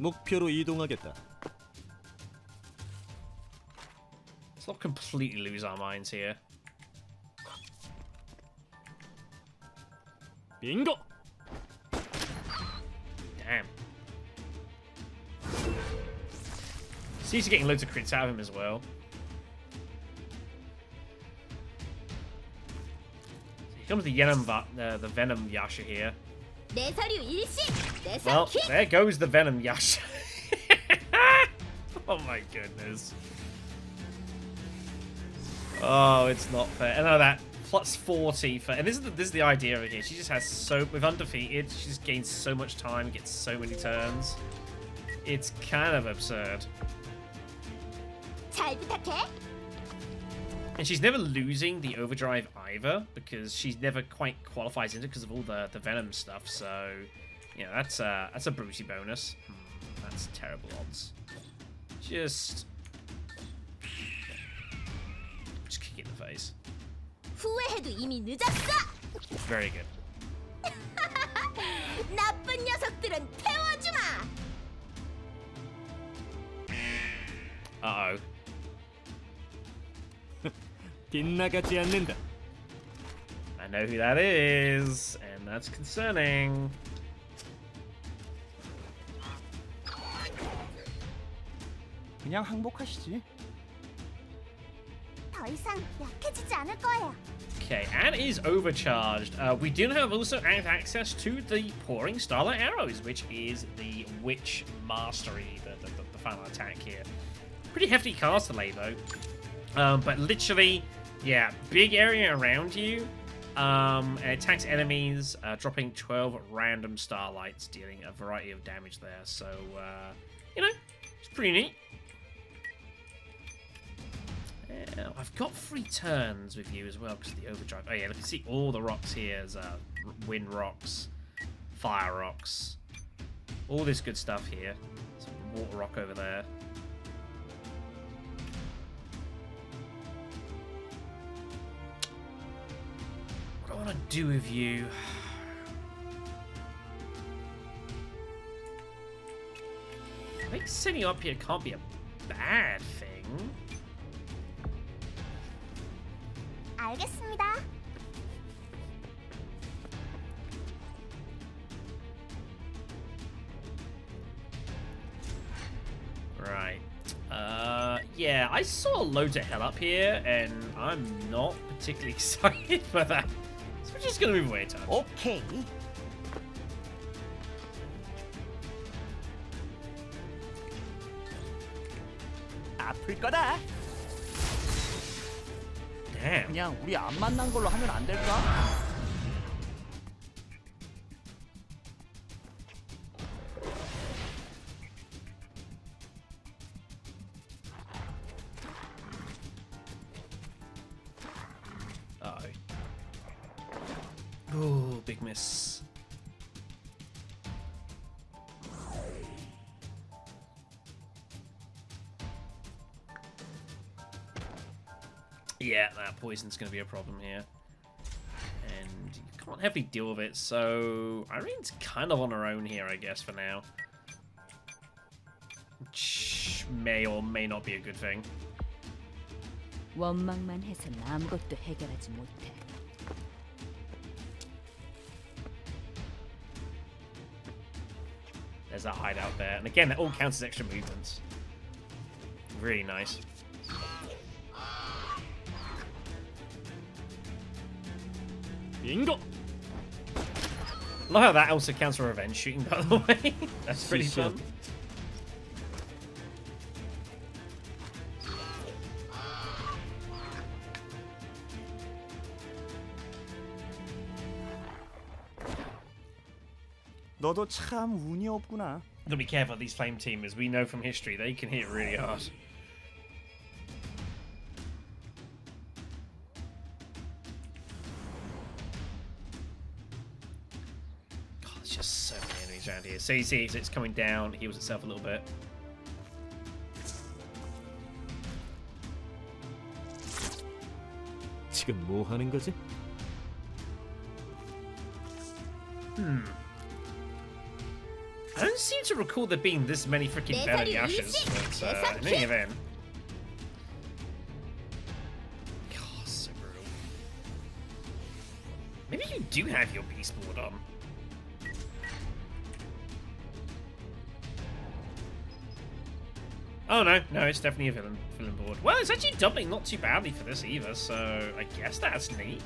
목표로 이동하겠다. Let's not completely lose our minds here. Bingo! Damn. Seems to getting loads of crits out of him as well. So here comes the Venom, uh, the Venom Yasha here. Well, there goes the Venom Yasha. Oh my goodness. Oh, it's not fair. And now that plus forty for, and this is the, this is the idea of it here. She just has so, with undefeated, she just gains so much time, gets so many turns. It's kind of absurd. And she's never losing the overdrive either, because she's never quite qualifies into it because of all the the venom stuff. So, you know, that's a that's a bruisey bonus. That's terrible odds. Just, just kick it in the face. Very good. Uh oh. I know who that is, and that's concerning. 그냥 항복하시지. Okay, Anne is overcharged. Uh, we do have also have access to the pouring starlight arrows, which is the witch mastery, the, the, the final attack here. Pretty hefty cast delay though, um, but literally, yeah, big area around you. Um, and attacks enemies, uh, dropping twelve random starlights, dealing a variety of damage there. So uh, you know, it's pretty neat. Yeah, I've got three turns with you as well because of the overdrive. Oh yeah, look, you see all the rocks here is uh, wind rocks, fire rocks, all this good stuff here. Some water rock over there. What do I want to do with you? I think sitting up here can't be a bad thing. 알겠습니다. Right. Uh, yeah, I saw loads of hell up here, and I'm not particularly excited by that. So we're just gonna move away, Touch. Okay. 아플 거다. 그냥 우리 안 만난 걸로 하면 안 될까? Uh-oh. Ooh, big miss. Yeah, that poison's going to be a problem here. And you can't heavily deal with it, so Irene's kind of on her own here, I guess, for now. Which may or may not be a good thing. There's that hideout there. And again, that all counts as extra movements. Really nice. Bingo! Love how that also counts for revenge shooting, by the way. That's pretty fun. 너도 참 운이 없구나. Gotta be careful of these flame teamers. We know from history they can hit really hard. So you see it's coming down, heals itself a little bit. 지금 뭐 하는 거지? Hmm. I don't seem to recall there being this many freaking venom Yashas, but uh, in any event. God, so brutal. Maybe you do have your beast board on. Oh no, no, it's definitely a villain, villain board. Well, it's actually doubling not too badly for this either, so I guess that's neat.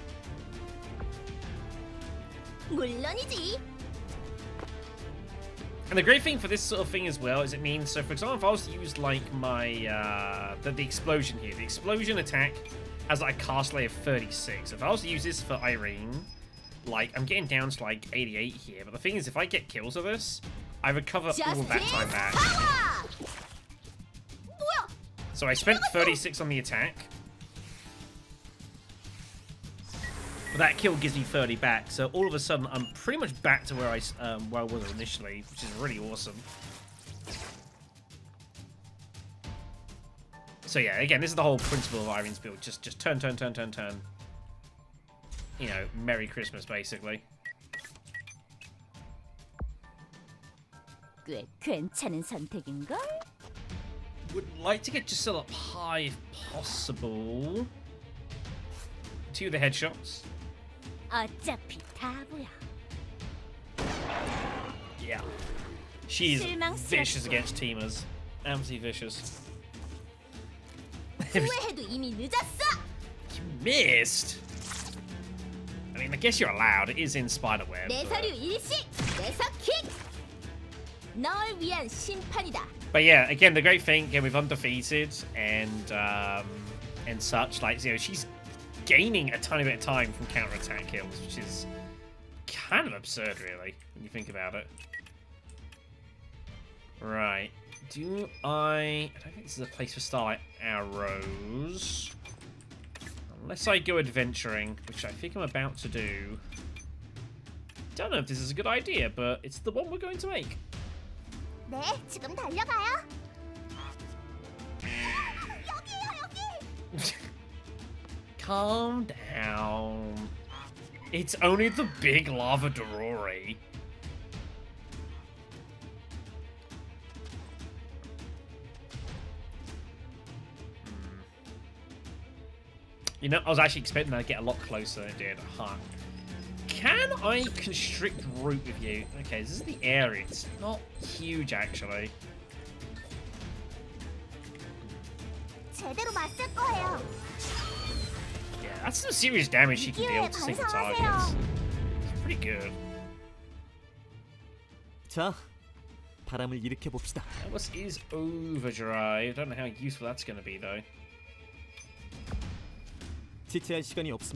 And the great thing for this sort of thing as well is it means, so for example, if I was to use like my, uh, the, the explosion here, the explosion attack has like a cast layer of thirty-six. If I was to use this for Irine, like I'm getting down to like eighty-eight here. But the thing is, if I get kills of this, I recover Just all that time back. So I spent thirty-six on the attack. But that kill gives me thirty back, so all of a sudden I'm pretty much back to where I, um, where I was initially, which is really awesome. So yeah, again, this is the whole principle of Irine's build. Just, just turn, turn, turn, turn, turn. You know, Merry Christmas, basically. Would like to get Giselle up high if possible. Two of the headshots. Yeah. She's vicious against teamers. Absolutely vicious. You missed! I mean, I guess you're allowed. It is in Spiderweb. But... but yeah, again, the great thing, again, we've undefeated and um, and such. Like, you know, she's gaining a tiny bit of time from counter-attack kills, which is kind of absurd, really, when you think about it. Right. Do I... I don't think this is a place for Starlight Arrows. Unless I go adventuring, which I think I'm about to do. Don't know if this is a good idea, but it's the one we're going to make. 네, 지금 달려가요. 여기요, 여기. Calm down. It's only the big lava Dorori. You know, I was actually expecting that to get a lot closer than it did. Huh. Can I constrict route with you? Okay, this is the area. It's not huge, actually. Yeah, that's some serious damage she can deal to single targets. It's pretty good. Albus is overdrive. Don't know how useful that's going to be, though. Wait,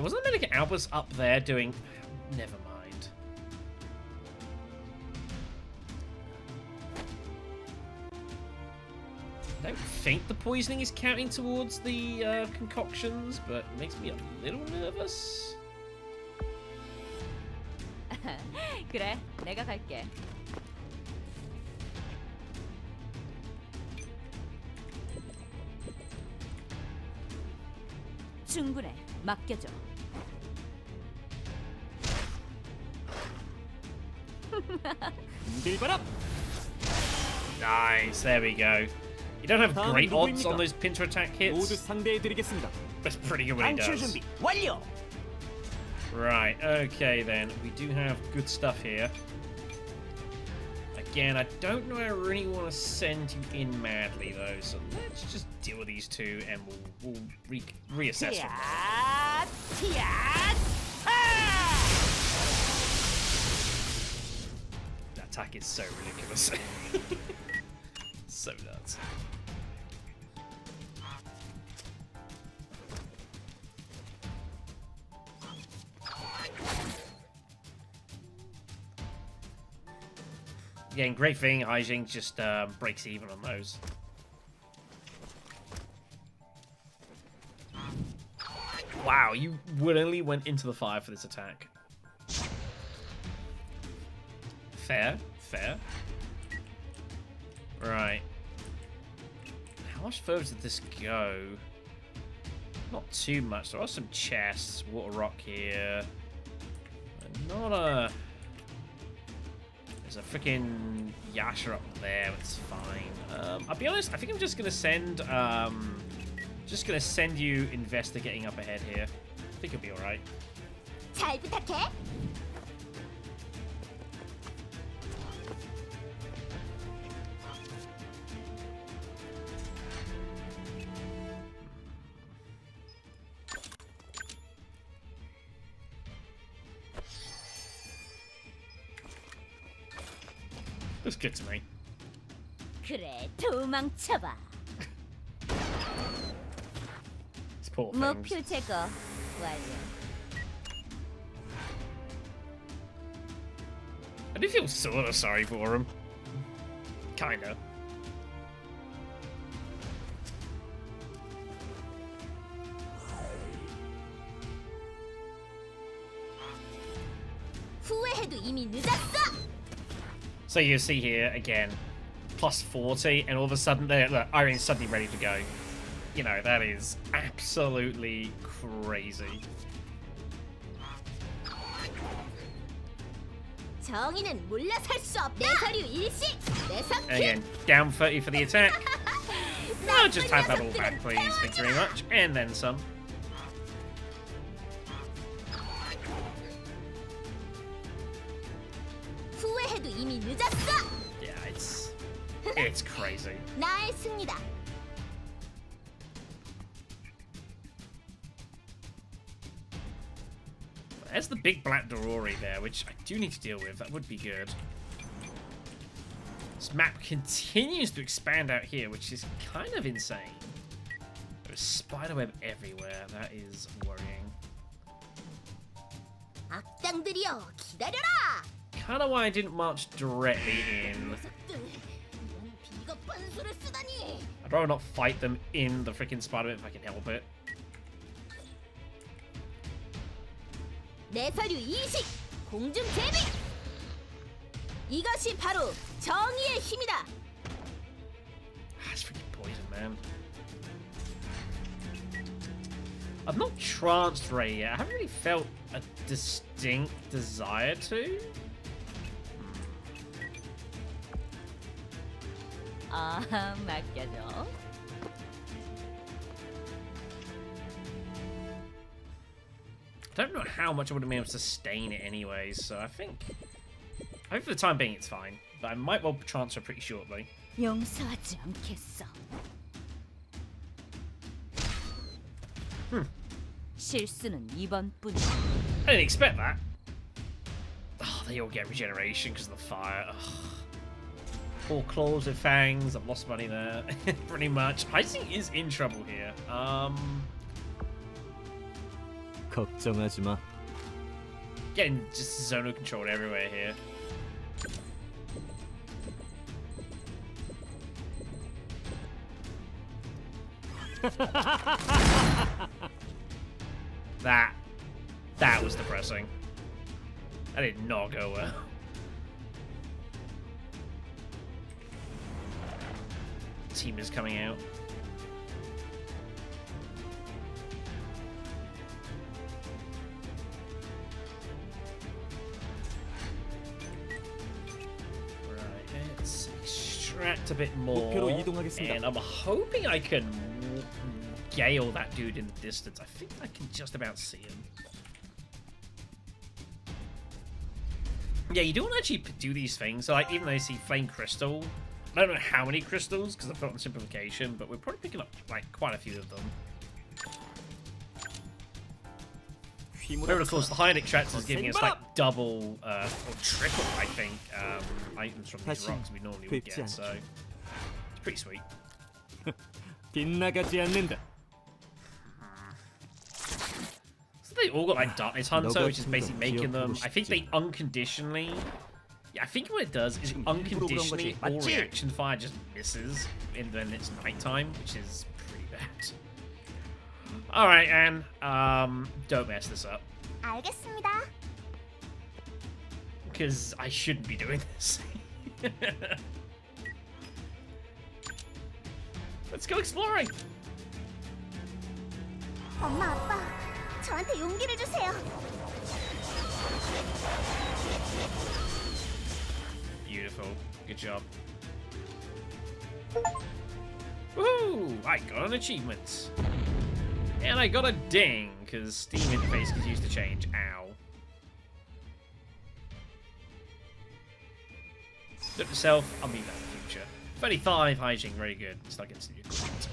wasn't I meant to get Albus up there doing... Never mind. I don't think the poisoning is counting towards the uh, concoctions, but it makes me a little nervous. 그래, 내가 갈게. 충분해. 맡겨줘. Nice, there we go. You don't have great odds on those pincer attack hits. That's pretty good when he does. Right, okay then. We do have good stuff here. Again, I don't know I really want to send you in madly, though, so let's just deal with these two and we'll, we'll re reassess them. That attack is so ridiculous. So nuts. Again, great thing, Heixing just uh, breaks even on those. Wow, you willingly went into the fire for this attack. Fair, fair. Right. How much further did this go? Not too much. There are some chests, water rock here. But not a... There's a freaking Yasha up there, it's fine. Um, I'll be honest, I think I'm just gonna send um just gonna send you Investor getting up ahead here. I think it'll be alright. This gets me. These poor things. I do feel sort of sorry for him. Kinda. So you see here again, plus forty, and all of a sudden, they're, look, Irene's suddenly ready to go. You know, that is absolutely crazy. Again, down thirty for the attack. I'll just have that all back, please. Thank you very much. And then some. Yeah, it's it's crazy. There's the big black Dorori there, which I do need to deal with. That would be good. This map continues to expand out here, which is kind of insane. There's spiderweb everywhere. That is worrying. How do I didn't march directly in? I'd rather not fight them in the freaking spiderweb if I can help it. That's freaking poison, man. I've not tranced Ray yet. I haven't really felt a distinct desire to. Ah, my god. I don't know how much I would have been able to sustain it anyway, so I think, I think for the time being it's fine, but I might well transfer pretty shortly. Hmm. I didn't expect that. Oh, they all get regeneration because of the fire. Ugh. All claws with fangs. I've lost money there. Pretty much. Heixing is in trouble here. Um, getting just zonal control everywhere here. that. That was depressing. That did not go well. Team is coming out. Right, let's extract a bit more. And I'm hoping I can gale that dude in the distance. I think I can just about see him. Yeah, you don't actually do these things. So, like, even though you see Flame Crystal, I don't know how many crystals, because I've got on simplification, but we're probably picking up, like, quite a few of them. Remember, of course, the high-end extractor is giving us, like, double, uh, or triple, I think, um, items from these rocks we normally would get, so it's pretty sweet. So they all got, like, Darkness Hunter, which is basically making them, I think they unconditionally... Yeah, I think what it does is unconditionally all reaction fire just misses, and then it's nighttime, which is pretty bad. All right, Anne, um, don't mess this up. Because I shouldn't be doing this. Let's go exploring. Beautiful. Good job. Woohoo! I got an achievement. And I got a ding, because Steam interface is used to change. Ow. Look yourself, I'll leave that in the future. thirty-five, Heixing, very good. Start getting some new content.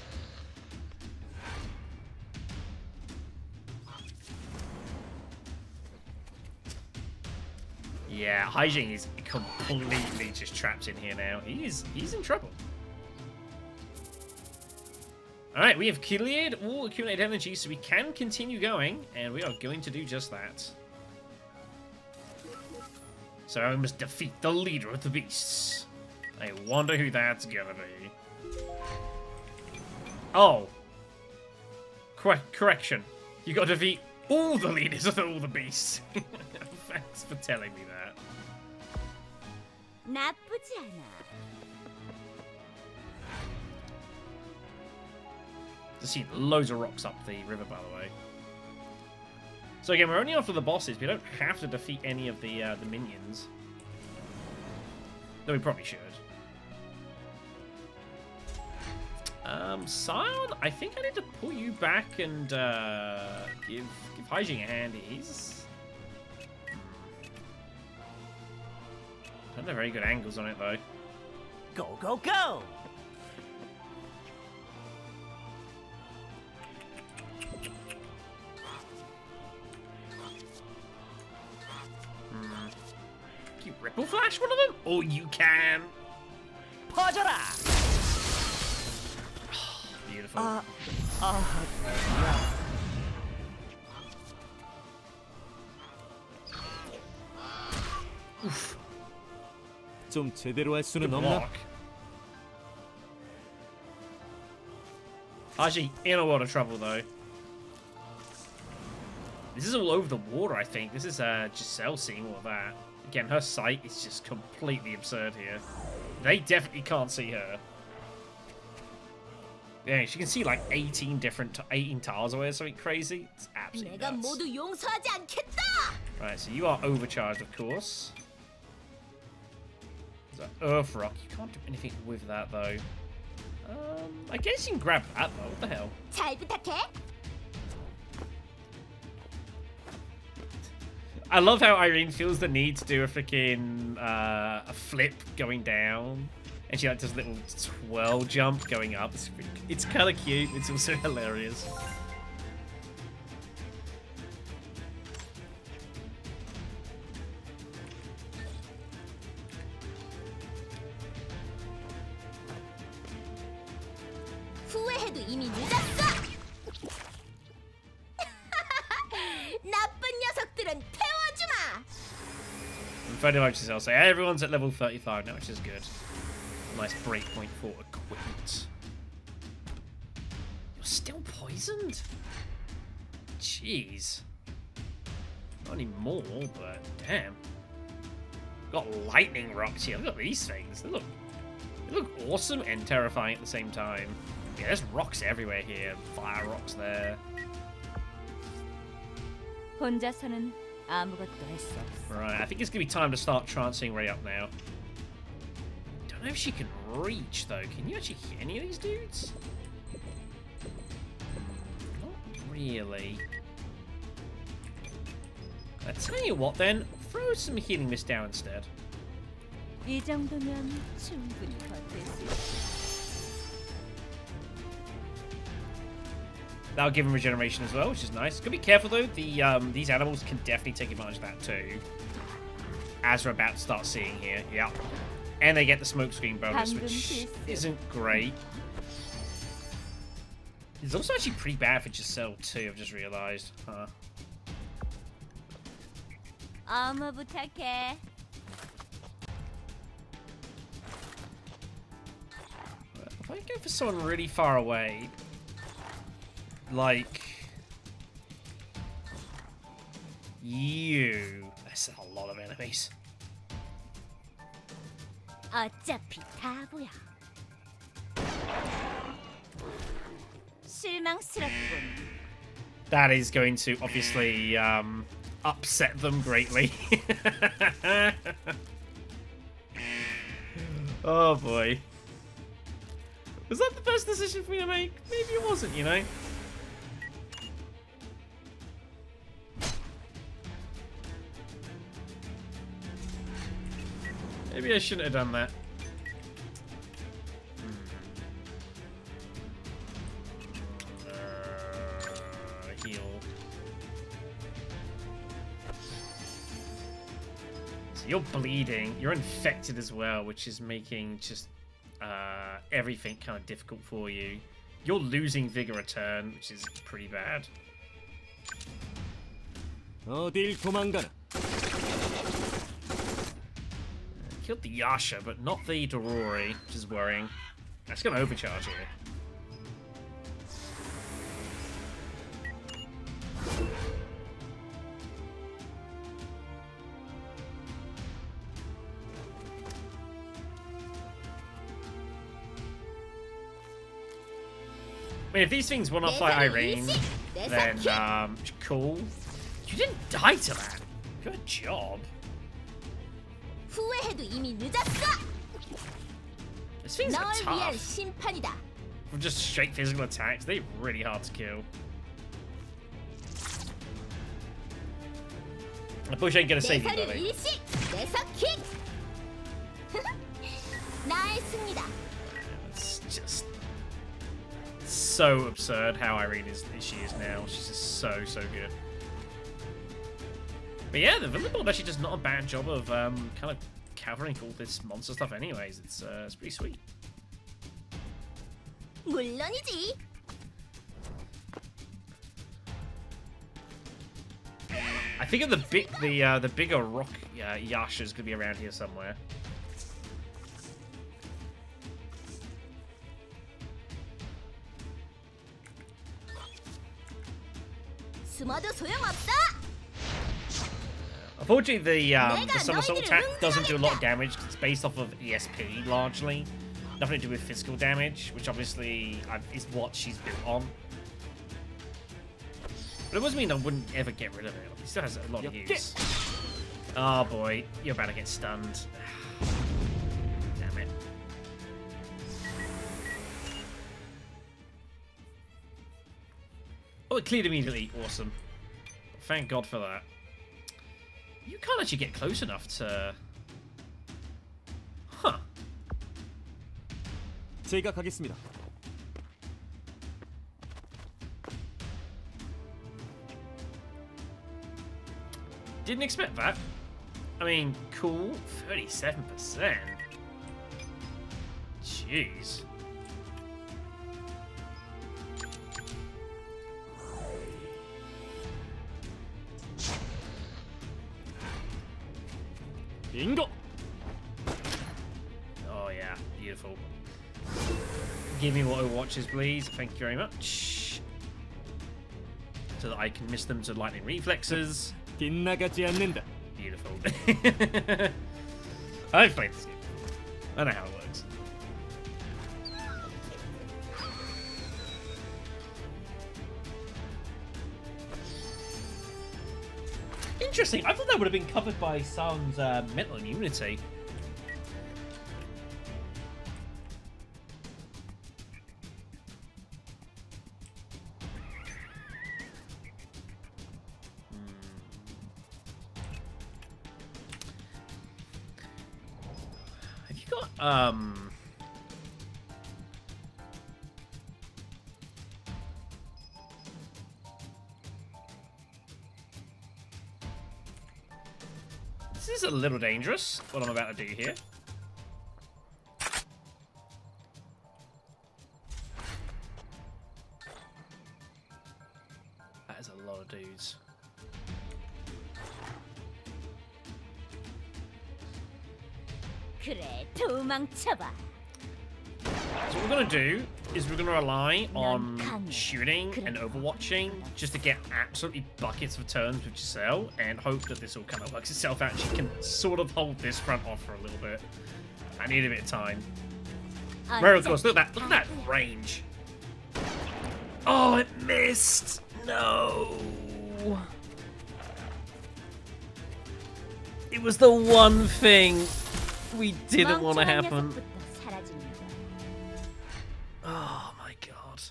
Yeah, Heixing is completely just trapped in here now. He is, he's in trouble. All right, we have cleared all accumulated energy, so we can continue going, and we are going to do just that. So I must defeat the leader of the beasts. I wonder who that's gonna be. Oh. Qu- correction. You got to defeat all the leaders of all the beasts. Thanks for telling me that. Just seen loads of rocks up the river, by the way. So again, we're only after the bosses. We don't have to defeat any of the uh, the minions. Though we probably should. Um, Sion, I think I need to pull you back and uh, give give Heixing a hand. He's not very good angles on it though. Go go go! Mm. Can you ripple flash one of them? Oh, you can. Pajara! Beautiful. Uh, uh, yeah. Oof. 좀 제대로 할 수는 없나? Actually, in a lot of trouble though. This is all over the water, I think. This is uh, Giselle seeing all of that. Again, her sight is just completely absurd here. They definitely can't see her. Yeah, she can see like eighteen different, eighteen tiles away or something crazy. It's absolutely nuts. Right, so you are overcharged, of course. There's an earth rock. You can't do anything with that, though. Um, I guess you can grab that, though. What the hell? I love how Irine feels the need to do a freaking uh, a flip going down. And she like does a little twirl jump going up. It's, it's kind of cute. It's also hilarious. I'm very much as I'll say. Everyone's at level thirty-five now, which is good. Nice breakpoint for equipment. You're still poisoned? Jeez. Not anymore, but damn. Got lightning rocks here. Look at these things. They look, they look awesome and terrifying at the same time. Yeah, there's rocks everywhere here. Fire rocks there. Right, I think it's going to be time to start trancing Ray up now. I don't know if she can reach, though. Can you actually hit any of these dudes? Not really. I tell you what, then. Throw some healing mist down instead. That'll give him regeneration as well, which is nice. Gotta be careful, though. The um, these animals can definitely take advantage of that, too. As we're about to start seeing here. Yep. And they get the smokescreen bonus, which isn't great. It's also actually pretty bad for Giselle, too, I've just realised. Huh. If I go for someone really far away, like you, that's a lot of enemies. 어차피 다보야. 실망스럽군. That is going to obviously um, upset them greatly. Oh boy. Was that the best decision for me to make? Maybe it wasn't, you know? Maybe I shouldn't have done that. Hmm. Uh, heal. So You're bleeding. You're infected as well, which is making just uh, everything kind of difficult for you. You're losing vigor a turn, which is pretty bad. Killed the Yasha, but not the Dorori, which is worrying. That's going to overcharge here. I mean, if these things will not fight Irine, then um, cool. You didn't die to that. Good job. These things are tough. From just straight physical attacks, they're really hard to kill. The bush ain't gonna save you, buddy. It's just so absurd how Irine is she is now. She's just so so good. But yeah, the Vimbled actually does not a bad job of um, kind of covering all this monster stuff. Anyways, it's uh, it's pretty sweet. 물론이지. I think the big the uh, the bigger rock uh, Yasha is gonna be around here somewhere. Unfortunately, the, um, the somersault attack doesn't do a lot of damage because it's based off of E S P largely. Nothing to do with physical damage, which obviously is what she's built on. But it doesn't mean I wouldn't ever get rid of it. It still has a lot of use. Oh boy, you're about to get stunned. Damn it. Oh, it cleared immediately. Awesome. Thank God for that. You can't actually get close enough to... Huh. 제가 가겠습니다. Didn't expect that. I mean, cool. thirty-seven percent. Jeez. Bingo! Oh yeah, beautiful. Give me what I watches, please. Thank you very much. So that I can miss them to lightning reflexes. Beautiful. I've played this game. I know how it works. Interesting. I thought that would have been covered by Sion's uh, mental immunity. Um, this is a little dangerous, what I'm about to do here. That is a lot of dudes. So what we're going to do is we're going to rely on shooting and overwatching just to get absolutely buckets of turns with Giselle and hope that this all kind of works itself out. She can sort of hold this front off for a little bit. I need a bit of time. Where, of course, look at that. Look at that range. Oh, it missed. No. It was the one thing we didn't want to happen. Oh my god.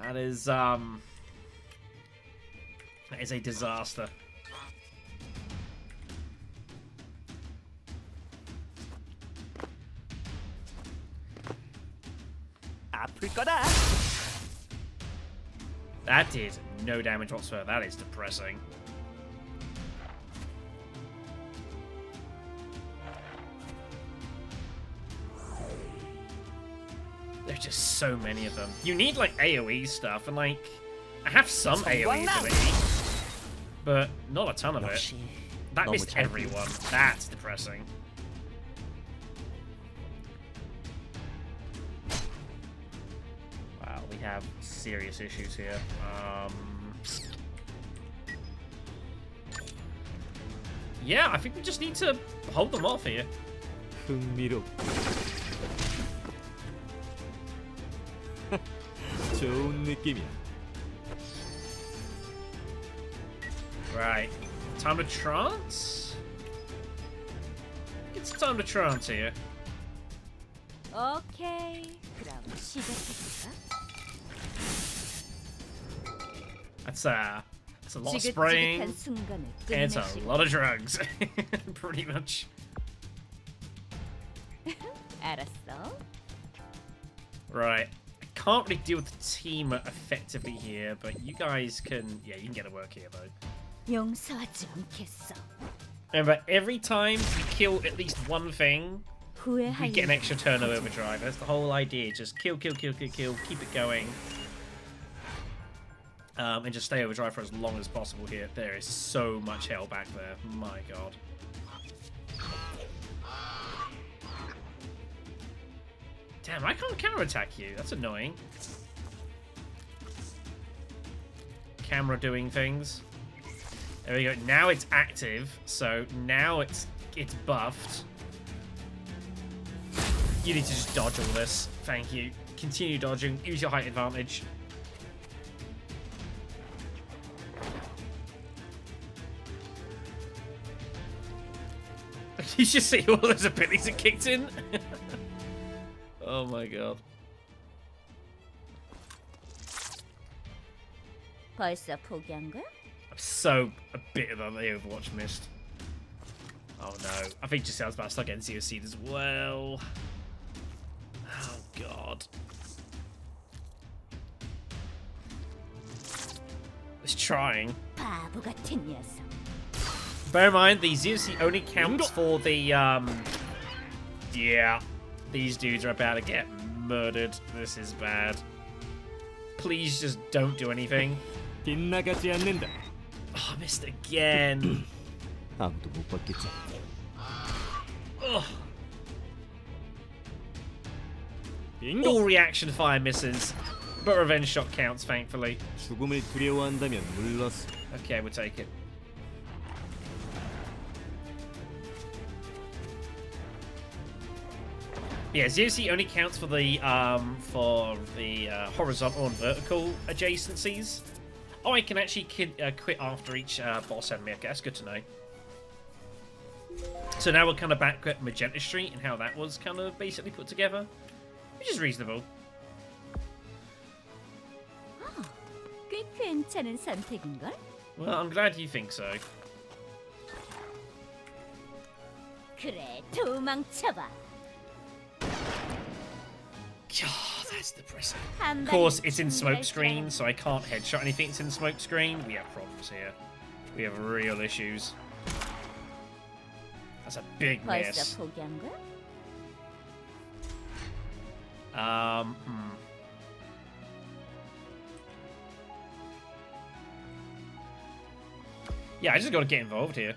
That is um that is a disaster. That did no damage whatsoever. That is depressing. There's just so many of them. You need like AoE stuff, and like I have some AoE ability, but not a ton of it. That missed everyone. That's depressing. Wow, we have serious issues here. Um, yeah, I think we just need to hold them off here. Middle. Right. Time to trance? It's time to trance here. Okay. That's uh that's a lot of spraying. And it's a lot of drugs. Pretty much. Right. I can't really deal with the team effectively here, but you guys can, yeah, you can get to work here though. Remember, every time you kill at least one thing, you get an extra turn of overdrive. That's the whole idea. Just kill, kill, kill, kill, kill, keep it going. Um, and just stay overdrive for as long as possible here. There is so much hell back there. My god. Damn, I can't counterattack you. That's annoying. Camera doing things. There we go. Now it's active, so now it's it's buffed. You need to just dodge all this. Thank you. Continue dodging. Use your height advantage. You should see all those abilities that kicked in. Oh my god. I'm so a bit of the Overwatch missed. Oh no. I think Giselle's about to start getting zero seed as well. Oh god. It's trying. Bear in mind, the zero seed only counts for the, um... yeah. These dudes are about to get murdered. This is bad. Please just don't do anything. Oh, I missed again. Oh. All reaction fire misses, but revenge shot counts, thankfully. Okay, we'll take it. Yeah, zero C only counts for the um, for the uh, horizontal and vertical adjacencies. Oh, I can actually kid, uh, quit after each uh, boss enemy. Okay, that's good to know. So now we're kind of back at Magenta Street and how that was kind of basically put together, which is reasonable. Well, I'm glad you think so. Oh, that's depressing. Of course, it's in smoke screen, so I can't headshot anything that's in smoke screen. We have problems here. We have real issues. That's a big miss. Um, hmm. Yeah, I just got to get involved here.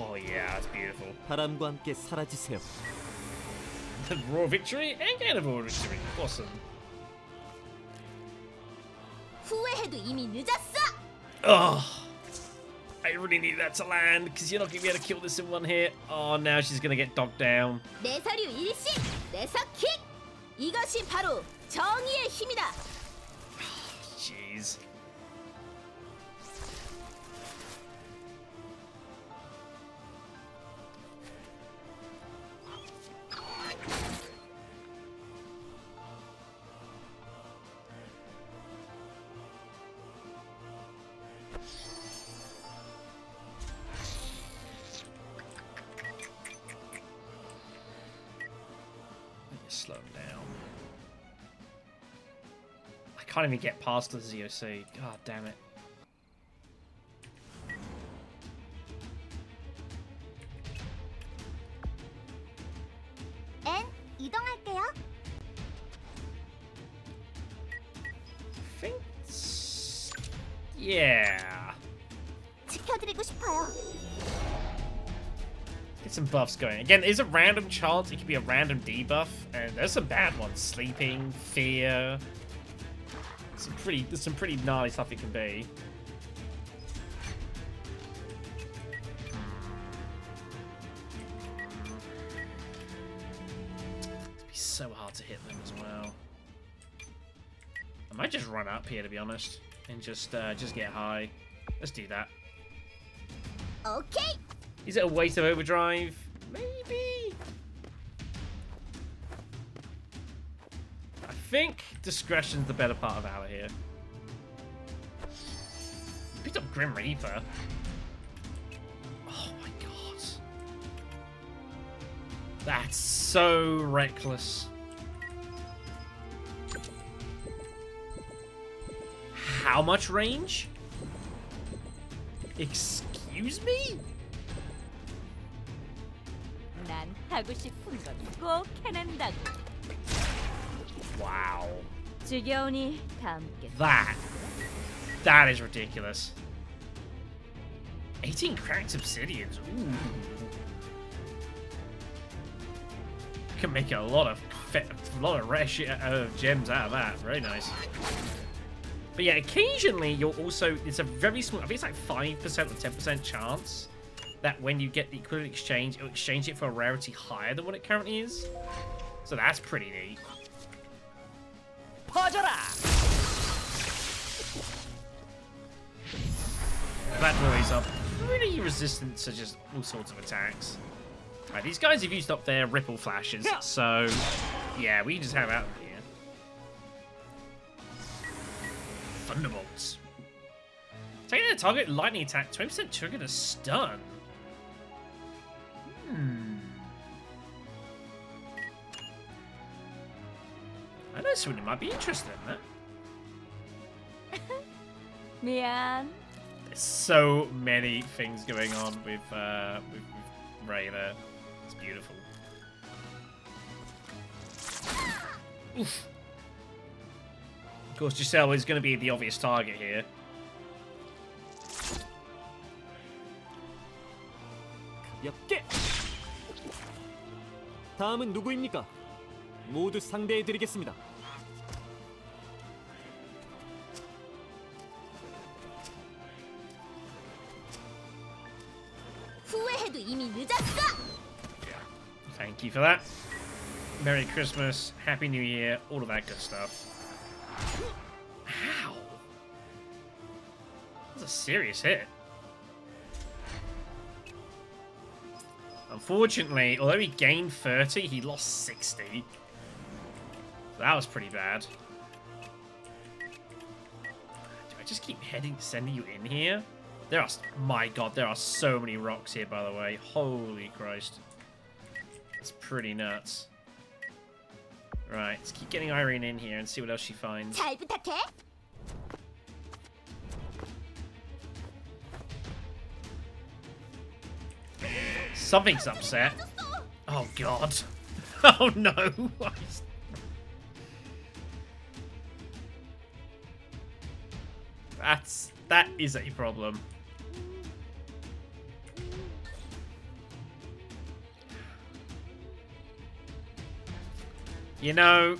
Oh yeah, that's beautiful. The raw victory and gain of raw victory. Awesome. Oh, I really need that to land because you're not going to be able to kill this in one hit. Oh, now she's going to get docked down. Jeez. Slow down. I can't even get past the Z O C. God damn it. Yeah. Get some buffs going. Again, it's a random chance. It could be a random debuff, and there's some bad ones: sleeping, fear. Some pretty, there's some pretty gnarly stuff it can be. It'd be so hard to hit them as well. I might just run up here, to be honest, and just uh, just get high. Let's do that. Okay. Is it a waste of overdrive? Maybe. I think discretion's the better part of our here. Picked up Grim Reaper. Oh my god. That's so reckless. How much range? Excuse me? Wow. That. That is ridiculous. eighteen cracked obsidians. Ooh. I can make a lot of a lot of rare shit out of gems out of that. Very nice. But yeah, occasionally you'll also, it's a very small, I think it's like five percent or ten percent chance that when you get the equivalent exchange, it'll exchange it for a rarity higher than what it currently is. So that's pretty neat. Black Doris are pretty resistant to just all sorts of attacks. Right, these guys have used up their ripple flashes, so yeah, we can just have out of here. Thunderbolts. Taking a target lightning attack, twenty percent trigger to stun. Hmm. I know someone who might be interested in that. Man. There's so many things going on with uh, with, with Ray there. It's beautiful. Oof. Of course, Giselle is going to be the obvious target here. Thank you for that. Merry Christmas, Happy New Year, all of that good stuff. Ow! That's a serious hit. Unfortunately, although he gained thirty, he lost sixty. So that was pretty bad. Do I just keep heading, sending you in here? There are, my god, there are so many rocks here, by the way. Holy Christ. That's pretty nuts. Right, let's keep getting Irene in here and see what else she finds. Something's upset. Oh, God. Oh, no. That's... That is a problem. You know,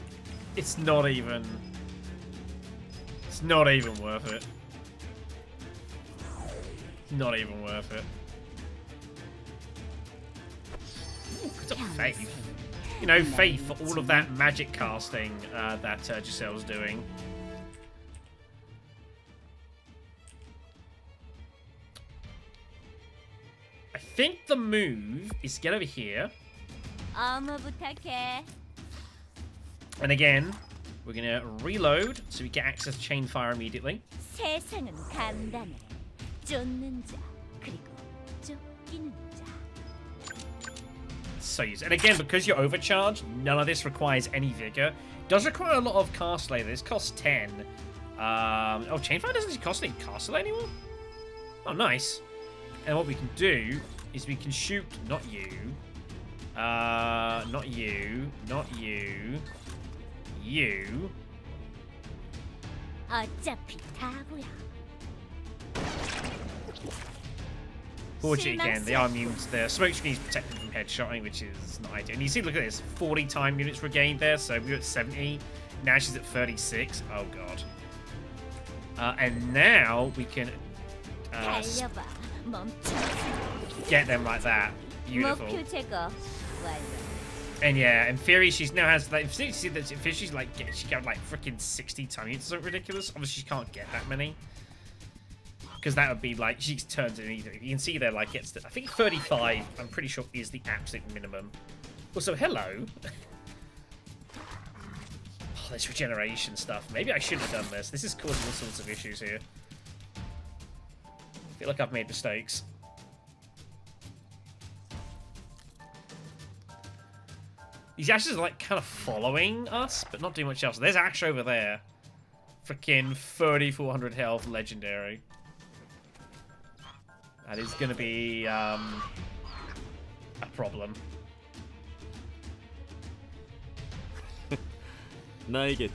it's not even... It's not even worth it. It's not even worth it. Faith. You know, Faith for all of that magic casting uh, that uh, Giselle's doing. I think the move is get over here. And again, we're going to reload so we get access to chain fire immediately. So use. And again, because you're overcharged, none of this requires any vigor. It does require a lot of cast later. This costs ten. Um, oh, Chainfire doesn't cost any castle anymore? Oh, nice. And what we can do is we can shoot not you. Uh, not you. Not you. You. Fortunately, again, they are immune to the smoke screens, protect them from headshotting, which is not ideal. And you see, look at this, forty time units regained there, so we were at seventy. Now she's at thirty-six. Oh, God. Uh, and now we can uh, get them like that. Beautiful. And yeah, in theory, she's now has like, if you see that, if she's like, she got like freaking sixty time units, something ridiculous. Obviously, she can't get that many. Because that would be like, she's turned in either. You can see there, like, it's, the, I think thirty-five, I'm pretty sure, is the absolute minimum. Also, hello. Oh, this regeneration stuff. Maybe I should have done this. This is causing all sorts of issues here. I feel like I've made mistakes. These ashes are, like, kind of following us, but not doing much else. There's Ash over there. Freaking thirty-four hundred health, legendary. That is going to be um, a problem. Right, you're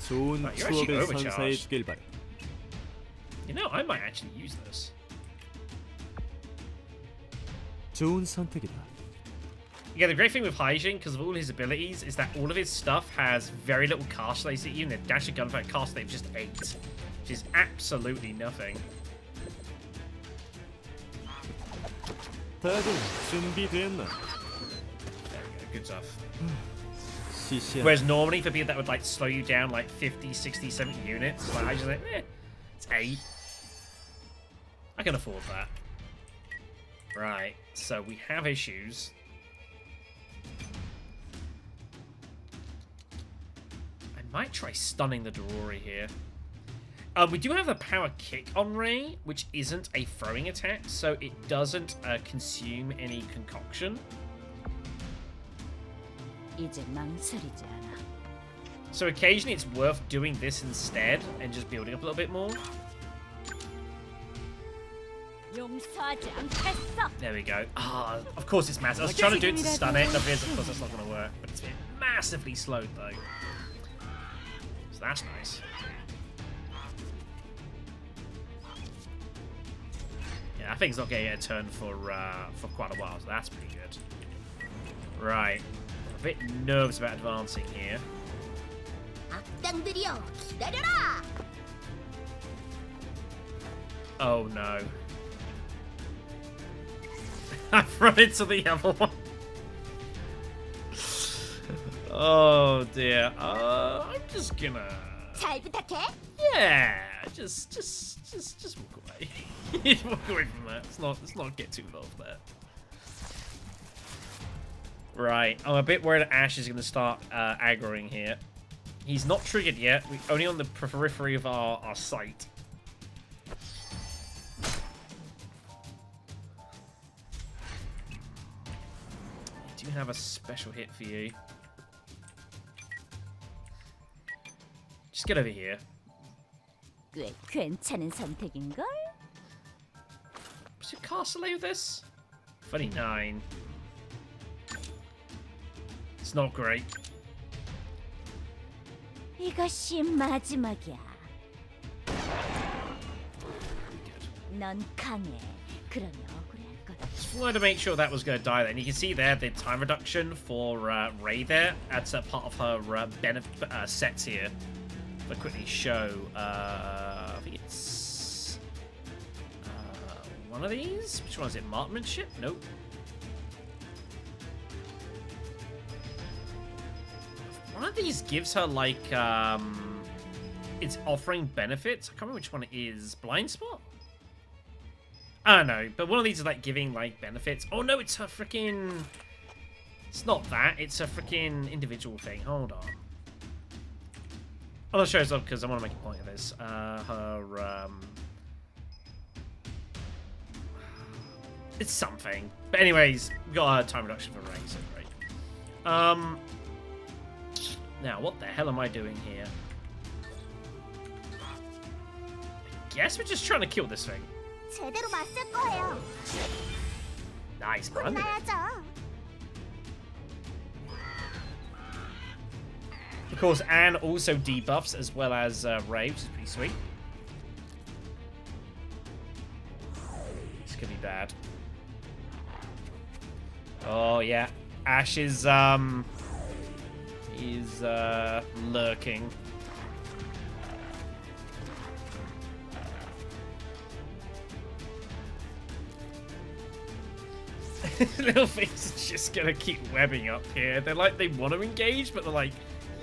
actually overcharged. You know, I might actually use this. Yeah, the great thing with Heixing, because of all his abilities, is that all of his stuff has very little cast laser at you, and the dash of gunfire cast they've just eight, which is absolutely nothing. There we go, good stuff. Whereas normally for people that would like slow you down like fifty, sixty, seventy units, like I just like, eh, it's eight. I can afford that. Right, so we have issues. I might try stunning the Dorori here. Uh, we do have the power kick on Ray, which isn't a throwing attack, so it doesn't uh, consume any concoction. So occasionally it's worth doing this instead and just building up a little bit more. There we go. Ah, oh, of course it's massive. I was trying to do it to stun it, and of course that's not going to work. But it's been massively slowed though. So that's nice. Yeah, I think it's not getting a turn for uh, for quite a while, so that's pretty good. Right, I'm a bit nervous about advancing here. Oh no! I've run into the other one. Oh dear! Uh, I'm just gonna. Yeah, just, just, just, just walk away. Walk away from that. Let's not, let's not get too involved there. Right, I'm a bit worried Ash is going to start uh, aggroing here. He's not triggered yet. We're only on the periphery of our, our sight. I do have a special hit for you. Just get over here. Should Castle with this? twenty-nine. It's not great. Just wanted to make sure that was going to die there. And you can see there the time reduction for uh, Ray there. That's a part of her uh, benefit uh, sets here. I'll quickly show. Uh, I think it's. One of these? Which one is it? Marksmanship? Nope. One of these gives her, like, um... it's offering benefits. I can't remember which one it is. Blind spot? I don't know. But one of these is, like, giving, like, benefits. Oh, no, it's her freaking... It's not that. It's a freaking individual thing. Hold on. I'm not sure it's up because I want to make a point of this. Uh, her, um... It's something. But anyways, we got a time reduction for Ray, so great. Um, now, what the hell am I doing here? I guess we're just trying to kill this thing. Nice, man. Of course, Anne also debuffs as well as uh, Ray, which is pretty sweet. This could be bad. Oh, yeah. Ash is, um... he's, uh, lurking. Little things are just gonna keep webbing up here. They're like, they want to engage, but they're like,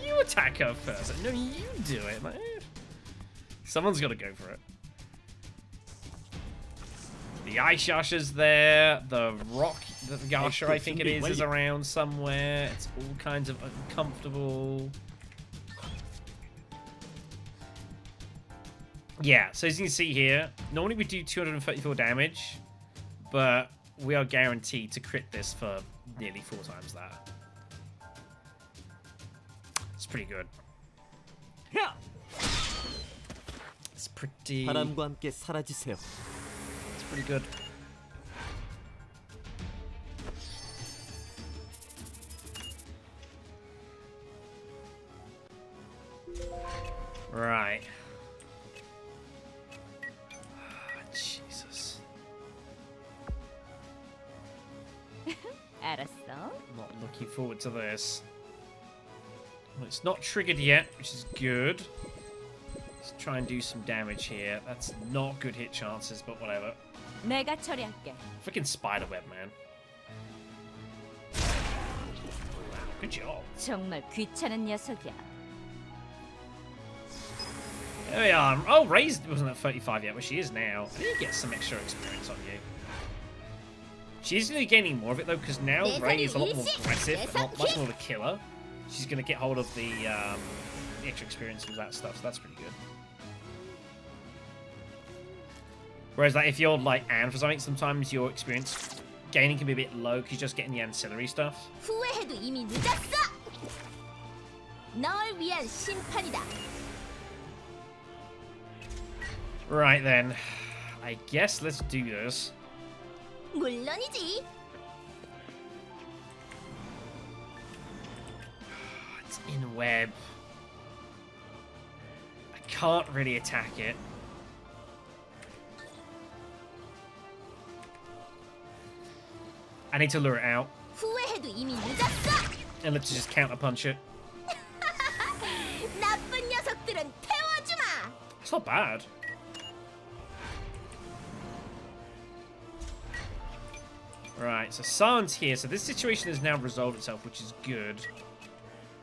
you attack her first. Like, no, you do it. Like, eh. Someone's gotta go for it. The Ice Yasha's there. The Rock the Yasha, I think it is, is around somewhere. It's all kinds of uncomfortable. Yeah, so as you can see here, normally we do two hundred thirty-four damage, but we are guaranteed to crit this for nearly four times that. It's pretty good. Yeah. It's pretty... It's pretty good. Right. Not looking forward to this. Well, it's not triggered yet, which is good. Let's try and do some damage here. That's not good hit chances, but whatever. Freaking spiderweb, man. Wow, good job. There we are. Oh, Ray's wasn't at thirty-five yet, but she is now. I need to get some extra experience on you. She's going to be gaining more of it, though, because now Ray is a lot more aggressive and not much more of a killer. She's going to get hold of the, um, the extra experience with that stuff, so that's pretty good. Whereas, like, if you're, like, Anne for something, sometimes your experience gaining can be a bit low because you're just getting the ancillary stuff. Right, then. I guess let's do this. 물론이지. It's in web. I can't really attack it. I need to lure it out. And let's just counterpunch it. It's not bad. Right, so San's here. So this situation has now resolved itself, which is good.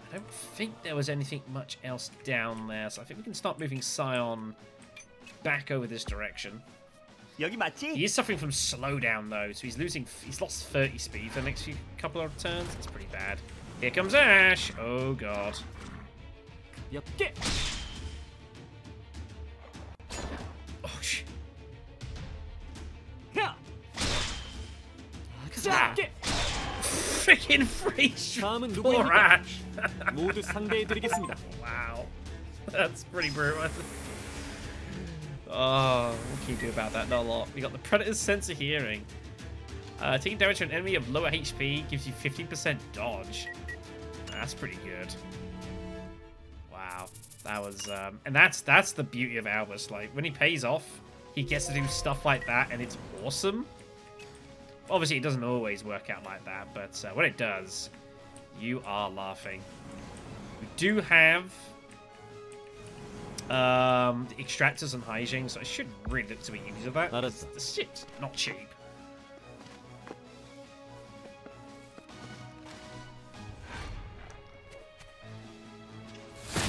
I don't think there was anything much else down there, so I think we can start moving Sion back over this direction. He is suffering from slowdown, though, so he's losing. He's lost thirty speed for the next few couple of turns. It's pretty bad. Here comes Ash. Oh god. Yep. Oh shit. Ah. Freaking freeze! Poor Ash! Wow. That's pretty brutal. Oh, what can you do about that? Not a lot. We got the Predator's Sense of Hearing. Uh, taking damage to an enemy of lower H P gives you fifteen percent dodge. That's pretty good. Wow. That was... Um, and that's that's the beauty of Albus. Like, when he pays off, he gets to do stuff like that, and it's awesome. Obviously, it doesn't always work out like that, but uh, when it does, you are laughing. We do have um, the Extractors and Heixing, so I should really look to be using that. that is... The shit's not cheap.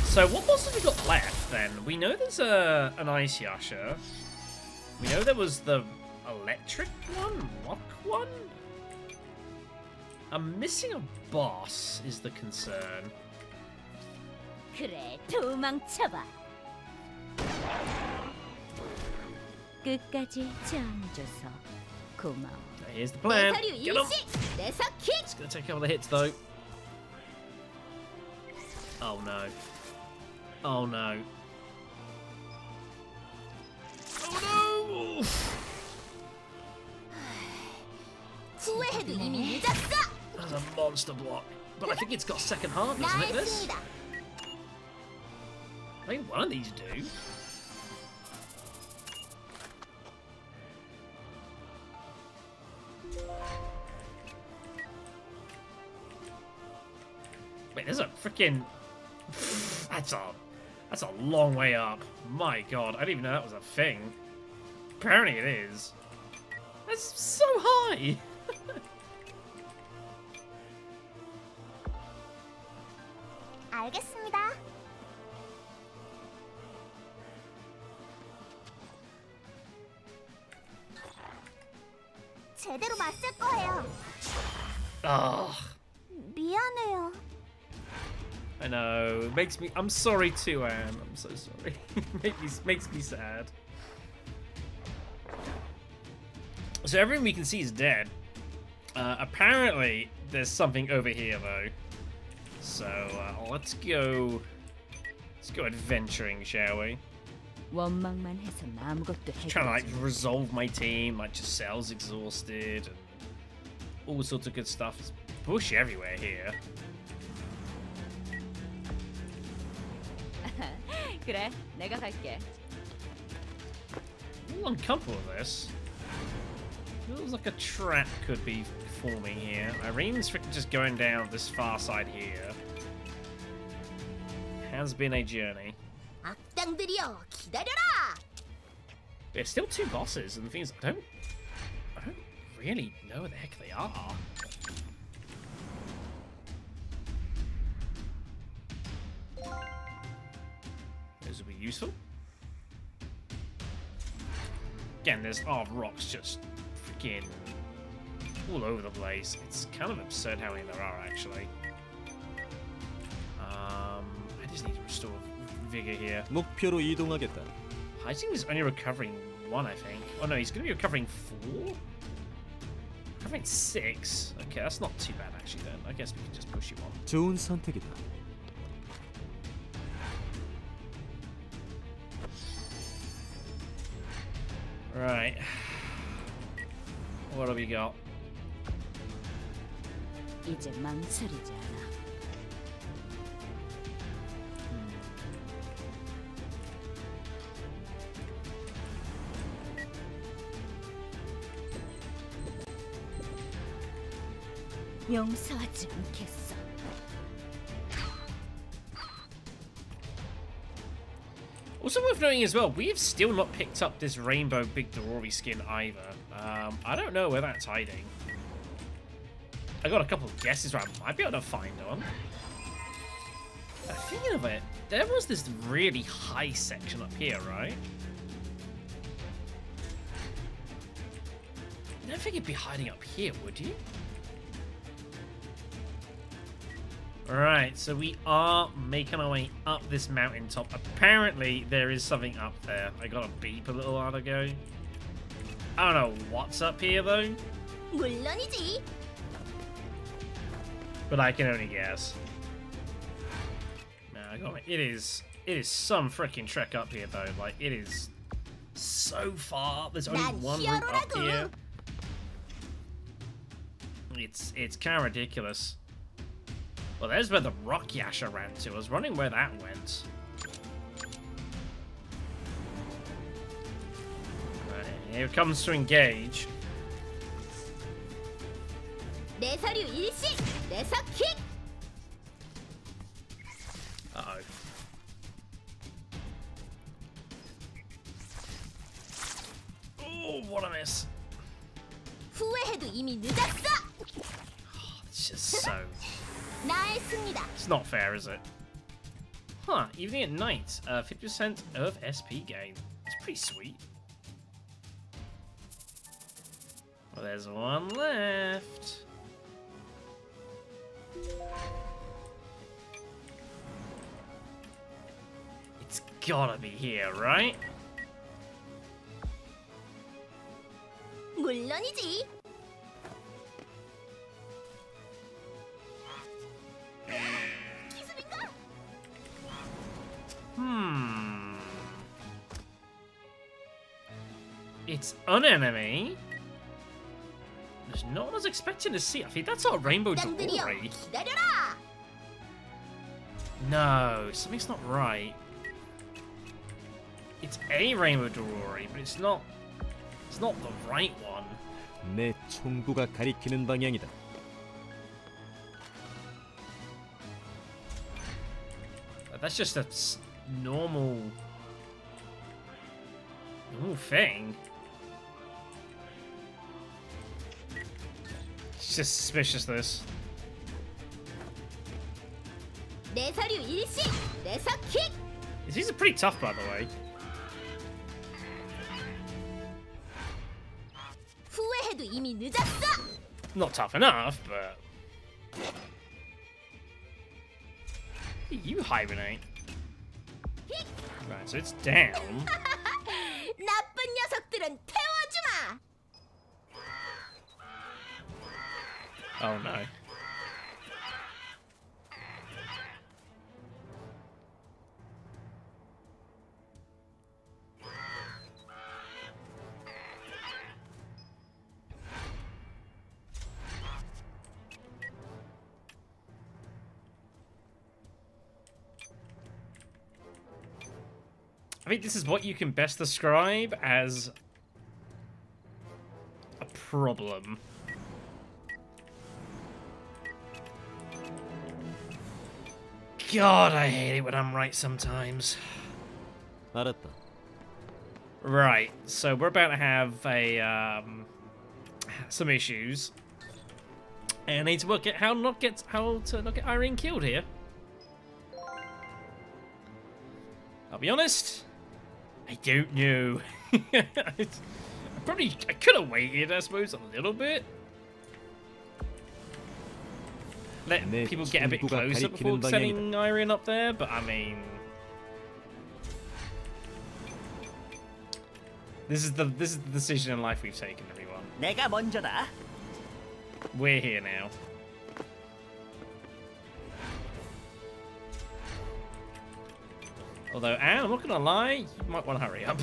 So what else have we got left, then? We know there's a, an Ice Yasha. We know there was the... electric one? Rock one? I'm missing a boss, is the concern. 그래, 도망쳐봐. 끝까지 참줘서 고마워. Here's the plan. Get him. It's gonna take a couple of hits, though. Oh no. Oh no. Oh no! Oof. That's a monster block. But I think it's got second hard, doesn't it, this? I think one of these do. Wait, there's a freaking... That's a... That's a long way up. My god, I didn't even know that was a thing. Apparently it is. That's so high! 알겠습니다. 제대로 맞을 거예요. 아. 미안해요. I know. It makes me. I'm sorry too, Anne. I'm so sorry. It makes me, makes me sad. So everyone we can see is dead. Uh, apparently, there's something over here though. So uh, let's go. Let's go adventuring, shall we? Just trying to like resolve my team. Like Giselle's exhausted, and all sorts of good stuff. There's bush everywhere here. 그래, 내가 갈게. I'm uncomfortable with this. Feels like a trap could be forming here. Irene's just going down this far side here. Has been a journey. There's still two bosses, and the thing is, I don't, I don't really know what the heck they are. Those will be useful. Again, there's hard rocks just freaking all over the place. It's kind of absurd how many there are, actually. Um, I just need to restore vigor here. 목표로 이동하겠다. I think he's only recovering one, I think. Oh no, he's going to be recovering four? Recovering six? Okay, that's not too bad, actually, then. I guess we can just push you on. 좋은 선택이다. Right. What have we got? 용서하지 않겠어. Also worth noting as well, we have still not picked up this Rainbow Big Dorori skin either. Um, I don't know where that's hiding. I got a couple of guesses where I might be able to find one. But thinking of it, there was this really high section up here, right? I don't think it'd be hiding up here, would you? Right, so we are making our way up this mountaintop. Apparently, there is something up there. I got a beep a little while ago. I don't know what's up here, though. But I can only guess. Nah, I got it. It is, it is some freaking trek up here, though. Like, it is so far. There's only one route up here. It's, it's kind of ridiculous. Well, there's where the rock Yasha ran to. I was wondering where that went. Right, here it comes to engage. Uh-oh. Oh, what a miss. Oh, it's just so... It's not fair, is it? Huh, evening at night, uh, fifty percent of S P gain. It's pretty sweet. Well, there's one left. It's gotta be here, right? 물론이지. Hmm. It's an enemy. There's no one I was expecting to see. I think that's our Rainbow Dorori. No, something's not right. It's a Rainbow Dorori, but it's not. It's not the right one. 내 총구가 가리키는 방향이다. But that's just a normal... normal thing. It's just suspicious, this. These are pretty tough, by the way. Not tough enough, but... You hibernate. Right, so it's down. Oh no. I think this is what you can best describe as a problem. God, I hate it when I'm right sometimes. Right, so we're about to have a um, some issues, and I need to work out how not get how to not get Irine killed here. I'll be honest. I don't know. I probably I could have waited, I suppose, a little bit. Let people get a bit closer before sending Irine up there, but I mean, this is the this is the decision in life we've taken, everyone. We're here now. Although, Anne, I'm not gonna lie, you might want to hurry up.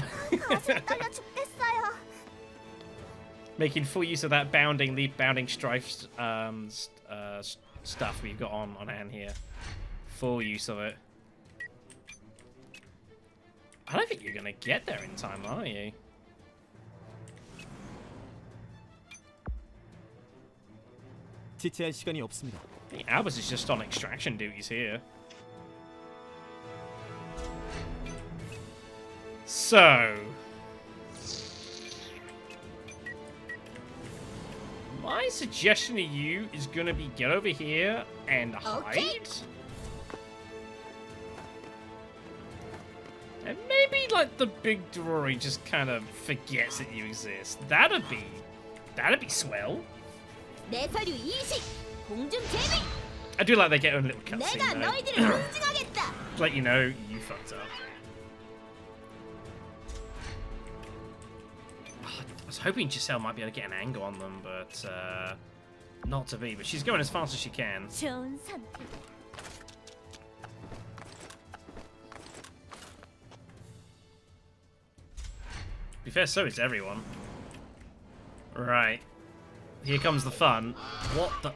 Making full use of that bounding, leap, bounding strife um, uh, stuff we've got on on Anne here. Full use of it. I don't think you're gonna get there in time, are you? I think Albus is just on extraction duties here. So, my suggestion to you is going to be get over here and hide. Okay. And maybe, like, the big Dorori just kind of forgets that you exist. That'd be, that'd be swell. I do like they get own little cutscene, though. Like, you know, you fucked up. I was hoping Giselle might be able to get an angle on them, but uh, not to be. But she's going as fast as she can. Be fair, so is everyone. Right. Here comes the fun. What the...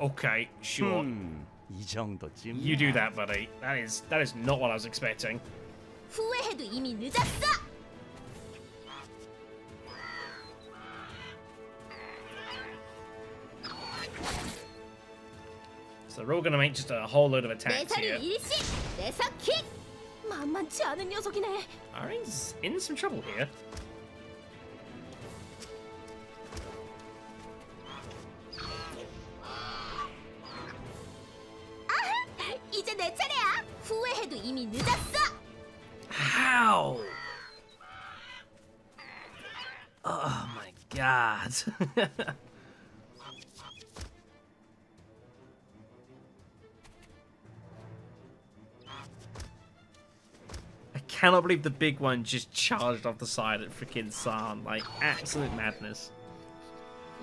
Okay, sure. Hmm. You do that, buddy. That is, that is not what I was expecting. So we're all gonna make just a whole load of attacks here. Irine's in some trouble here. How? Oh my god. I cannot believe the big one just charged off the side at freaking Sion. Like, absolute madness.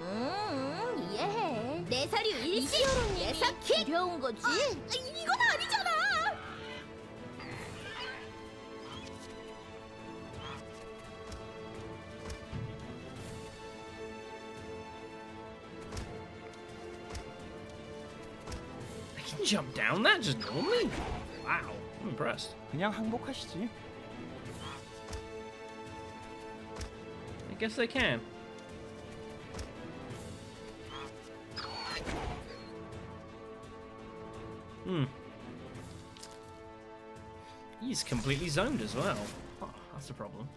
Mm, yeah. I can jump down that just normally? Wow, I'm impressed. I guess they can. Hmm. He's completely zoned as well. Oh, that's a problem.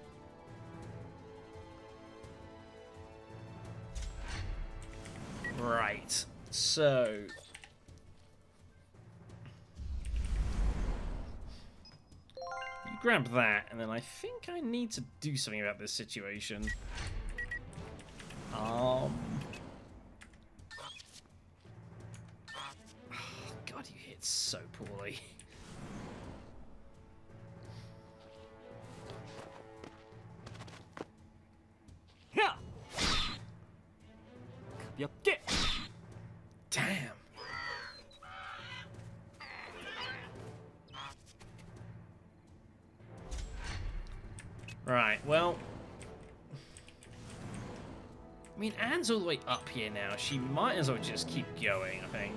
Right, so... you grab that, and then I think I need to do something about this situation. Um... Oh, God, you hit so poorly. Damn. Right, well... I mean, Anne's all the way up here now. She might as well just keep going, I think.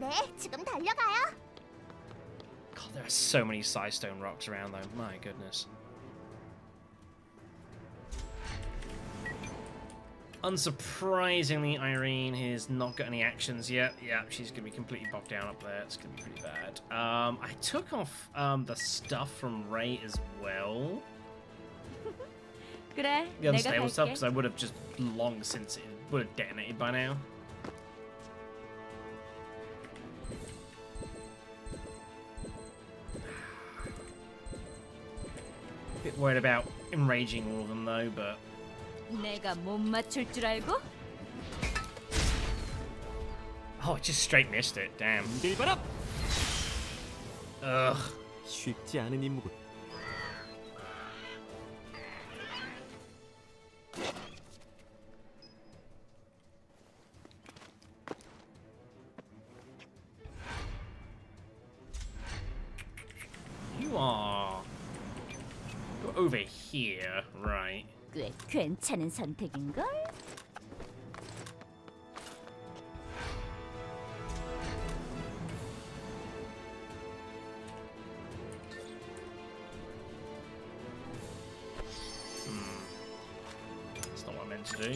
God, there are so many sidestone rocks around, though. My goodness. Unsurprisingly, Irene has not got any actions yet. Yeah, she's going to be completely bogged down up there. It's going to be pretty bad. Um, I took off um, the stuff from Ray as well. The unstable stuff, because I would have just long since it would have detonated by now. Bit worried about enraging all of them, though, but... oh, I just straight missed it. Damn. Ugh. You are... you're over here, right? 괜찮은 선택인걸? Hmm. That's not what I meant to do.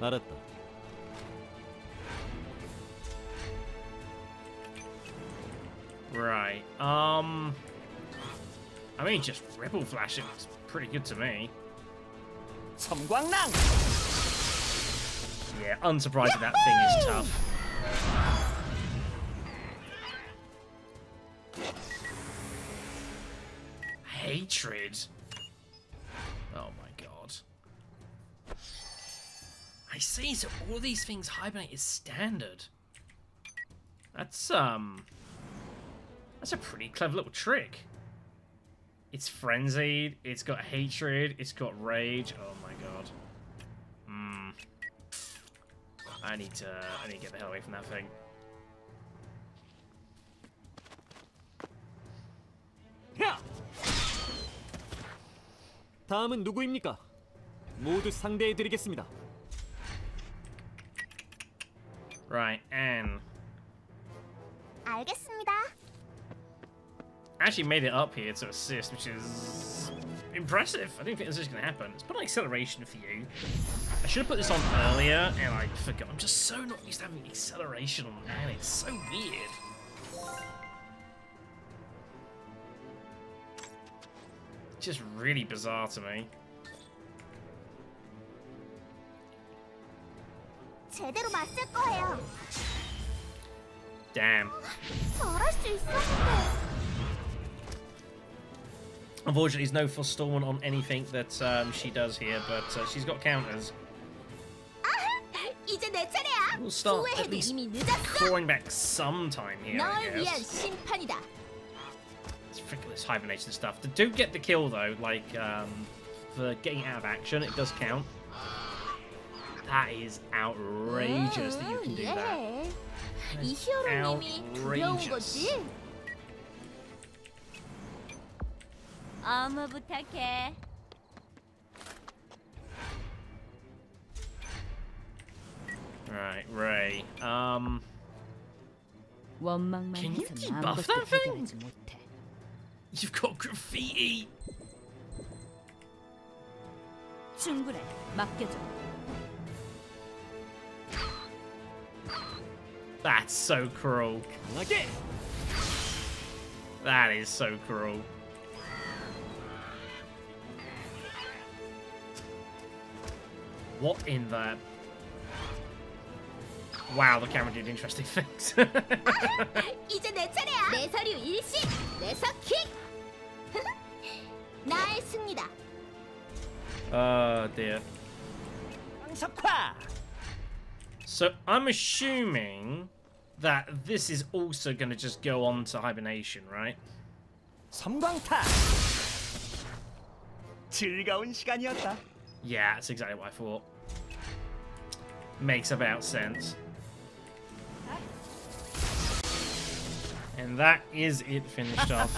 알았다. Right, um... I mean, just ripple flashing looks pretty good to me. Yeah, unsurprising that thing is tough. Hatred? Oh my god. I see, so all these things hibernate is standard. That's, um... that's a pretty clever little trick. It's frenzied, it's got hatred, it's got rage. Oh my god. Hmm. I need to I need to get the hell away from that thing. Yeah. 다음은 누구입니까? 모두 상대해 드리겠습니다. Right, Anne. 알겠습니다. Actually made it up here to assist, which is impressive. I didn't think this was going to happen. Let's put an acceleration for you. I should have put this on earlier, and I forgot. I'm just so not used to having acceleration on Anne. It's so weird. Just really bizarre to me. Damn. Unfortunately, there's no forestalling on anything that um, she does here, but uh, she's got counters. We'll start at least clawing back some time here, I guess. It's ridiculous hibernation stuff. They do get the kill, though, like, um, for getting out of action, it does count. That is outrageous that you can do that. That's outrageous. Um, 부탁해. Right, Ray. Um, can you debuff that thing? You've got graffiti. 충분해. 맡겨줘. That's so cruel. I like it. That is so cruel. What in the... Wow, the camera did interesting things. Oh dear. So I'm assuming that this is also going to just go on to hibernation, right? Yeah, that's exactly what I thought. Makes about sense. And that is it finished off.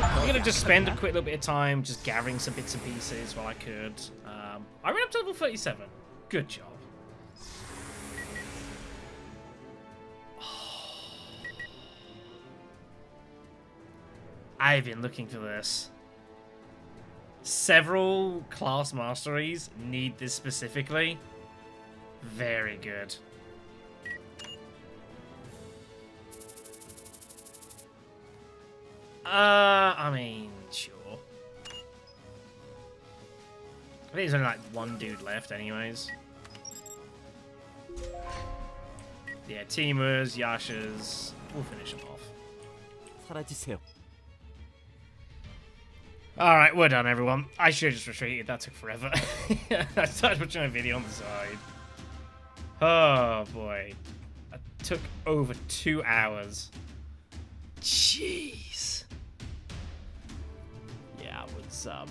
I'm going to just spend a quick little bit of time just gathering some bits and pieces while I could. Um, I went up to level thirty-seven. Good job. Oh. I've been looking for this. Several class masteries need this specifically. Very good. Uh, I mean, sure. I think there's only like one dude left anyways. Yeah, teamers, Yashas. We'll finish them off. Alright, we're done, everyone. I should have just retreated. That took forever. I started watching a video on the side. Oh, boy. That took over two hours. Jeez. Yeah, it was, um,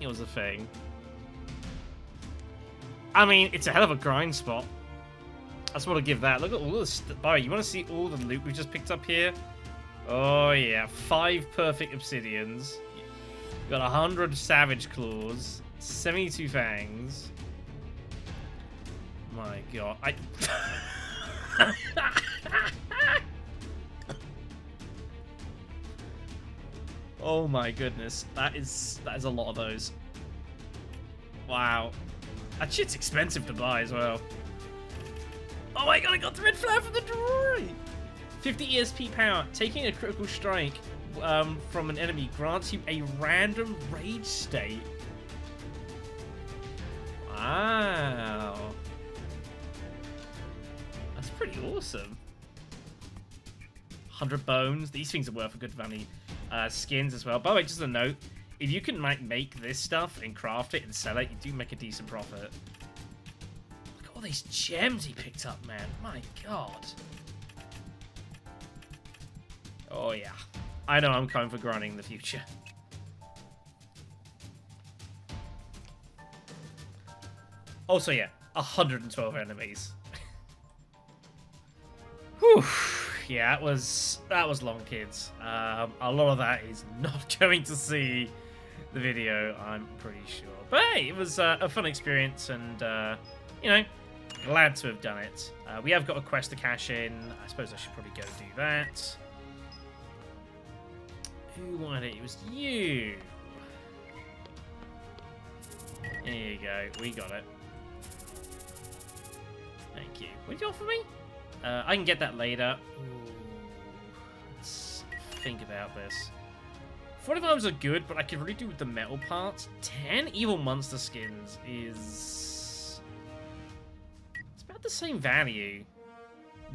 it was a thing. I mean, it's a hell of a grind spot. I just want to give that. Look at all this. By the way, you want to see all the loot we just picked up here? Oh, yeah. Five perfect obsidians. We've got one hundred savage claws. seventy-two fangs. My god. I... Oh my goodness. That is that is a lot of those. Wow. That shit's expensive to buy as well. Oh my god, I got the red flower from the Dorori! fifty E S P power. Taking a critical strike um, from an enemy grants you a random rage state. Wow. That's pretty awesome. one hundred bones. These things are worth a good value. Uh, skins as well. By the way, just a note, if you can like make this stuff and craft it and sell it, you do make a decent profit. Look at all these gems he picked up, man. My god. Oh yeah. I know I'm coming for grinding in the future. Also, yeah, one hundred twelve enemies. Whew. Yeah, that was that was long, kids. Um, a lot of that is not going to see the video, I'm pretty sure. But hey, it was uh, a fun experience, and uh, you know, glad to have done it. Uh, we have got a quest to cash in. I suppose I should probably go do that. Who wanted it? It was you. There you go. We got it. Thank you. What did you offer me? Uh, I can get that later. Ooh, let's think about this. forty-five arms are good, but I could really do with the metal parts. ten evil monster skins is... It's about the same value.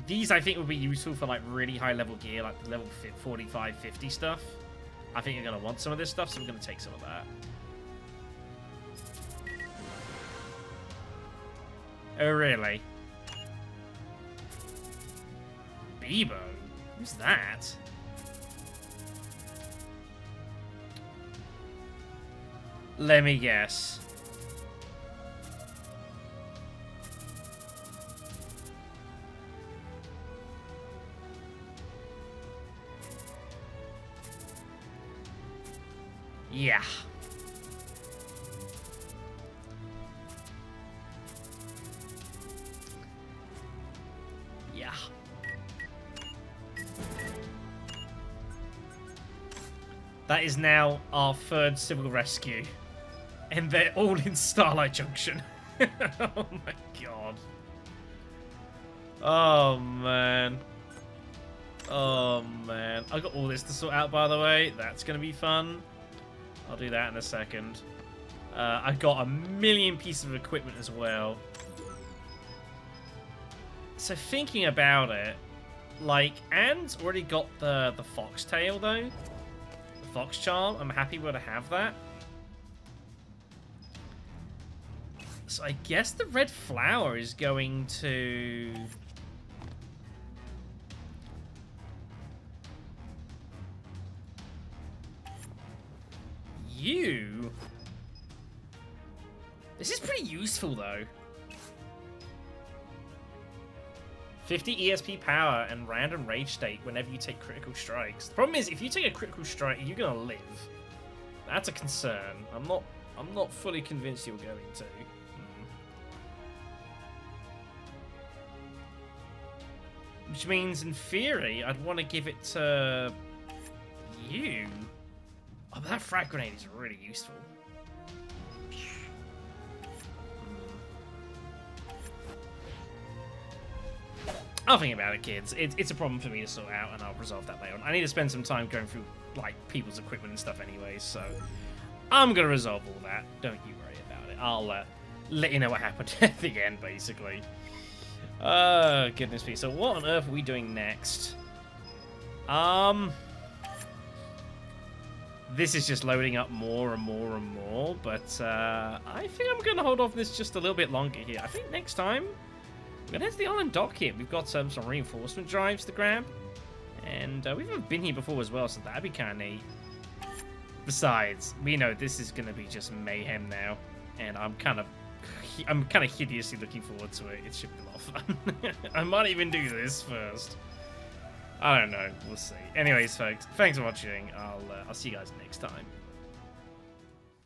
These, I think, would be useful for, like, really high-level gear, like level forty-five, fifty stuff. I think you're going to want some of this stuff, so I'm going to take some of that. Oh, really? Ebo? Who's that? Let me guess. Yeah. Yeah. That is now our third civil rescue. And they're all in Starlight Junction. Oh my god. Oh man. Oh man. I got all this to sort out, by the way. That's gonna be fun. I'll do that in a second. Uh, I got a million pieces of equipment as well. So thinking about it, like, Anne's already got the, the fox tail, though. The fox charm. I'm happy we're to have that. So I guess the red flower is going to... You. This is pretty useful, though. fifty E S P power and random rage state whenever you take critical strikes. The problem is, if you take a critical strike, you're gonna live. That's a concern. I'm not. I'm not fully convinced you're going to. Hmm. Which means, in theory, I'd want to give it to you. Oh, but that frag grenade is really useful. I'll think about it, kids. It, it's a problem for me to sort out, and I'll resolve that later on. I need to spend some time going through, like, people's equipment and stuff anyway, so... I'm gonna resolve all that. Don't you worry about it. I'll uh, let you know what happened at the end, basically. Oh, goodness me. So what on earth are we doing next? Um... This is just loading up more and more and more, but uh, I think I'm gonna hold off this just a little bit longer here. I think next time... We're going to head to the island dock here. We've got um, some reinforcement drives to grab. And uh, we haven't been here before as well, so that'd be kind of neat. Besides, we know this is going to be just mayhem now. And I'm kind of I'm kind of hideously looking forward to it. It should be a lot of fun. I might even do this first. I don't know. We'll see. Anyways, folks, thanks for watching. I'll, uh, I'll see you guys next time.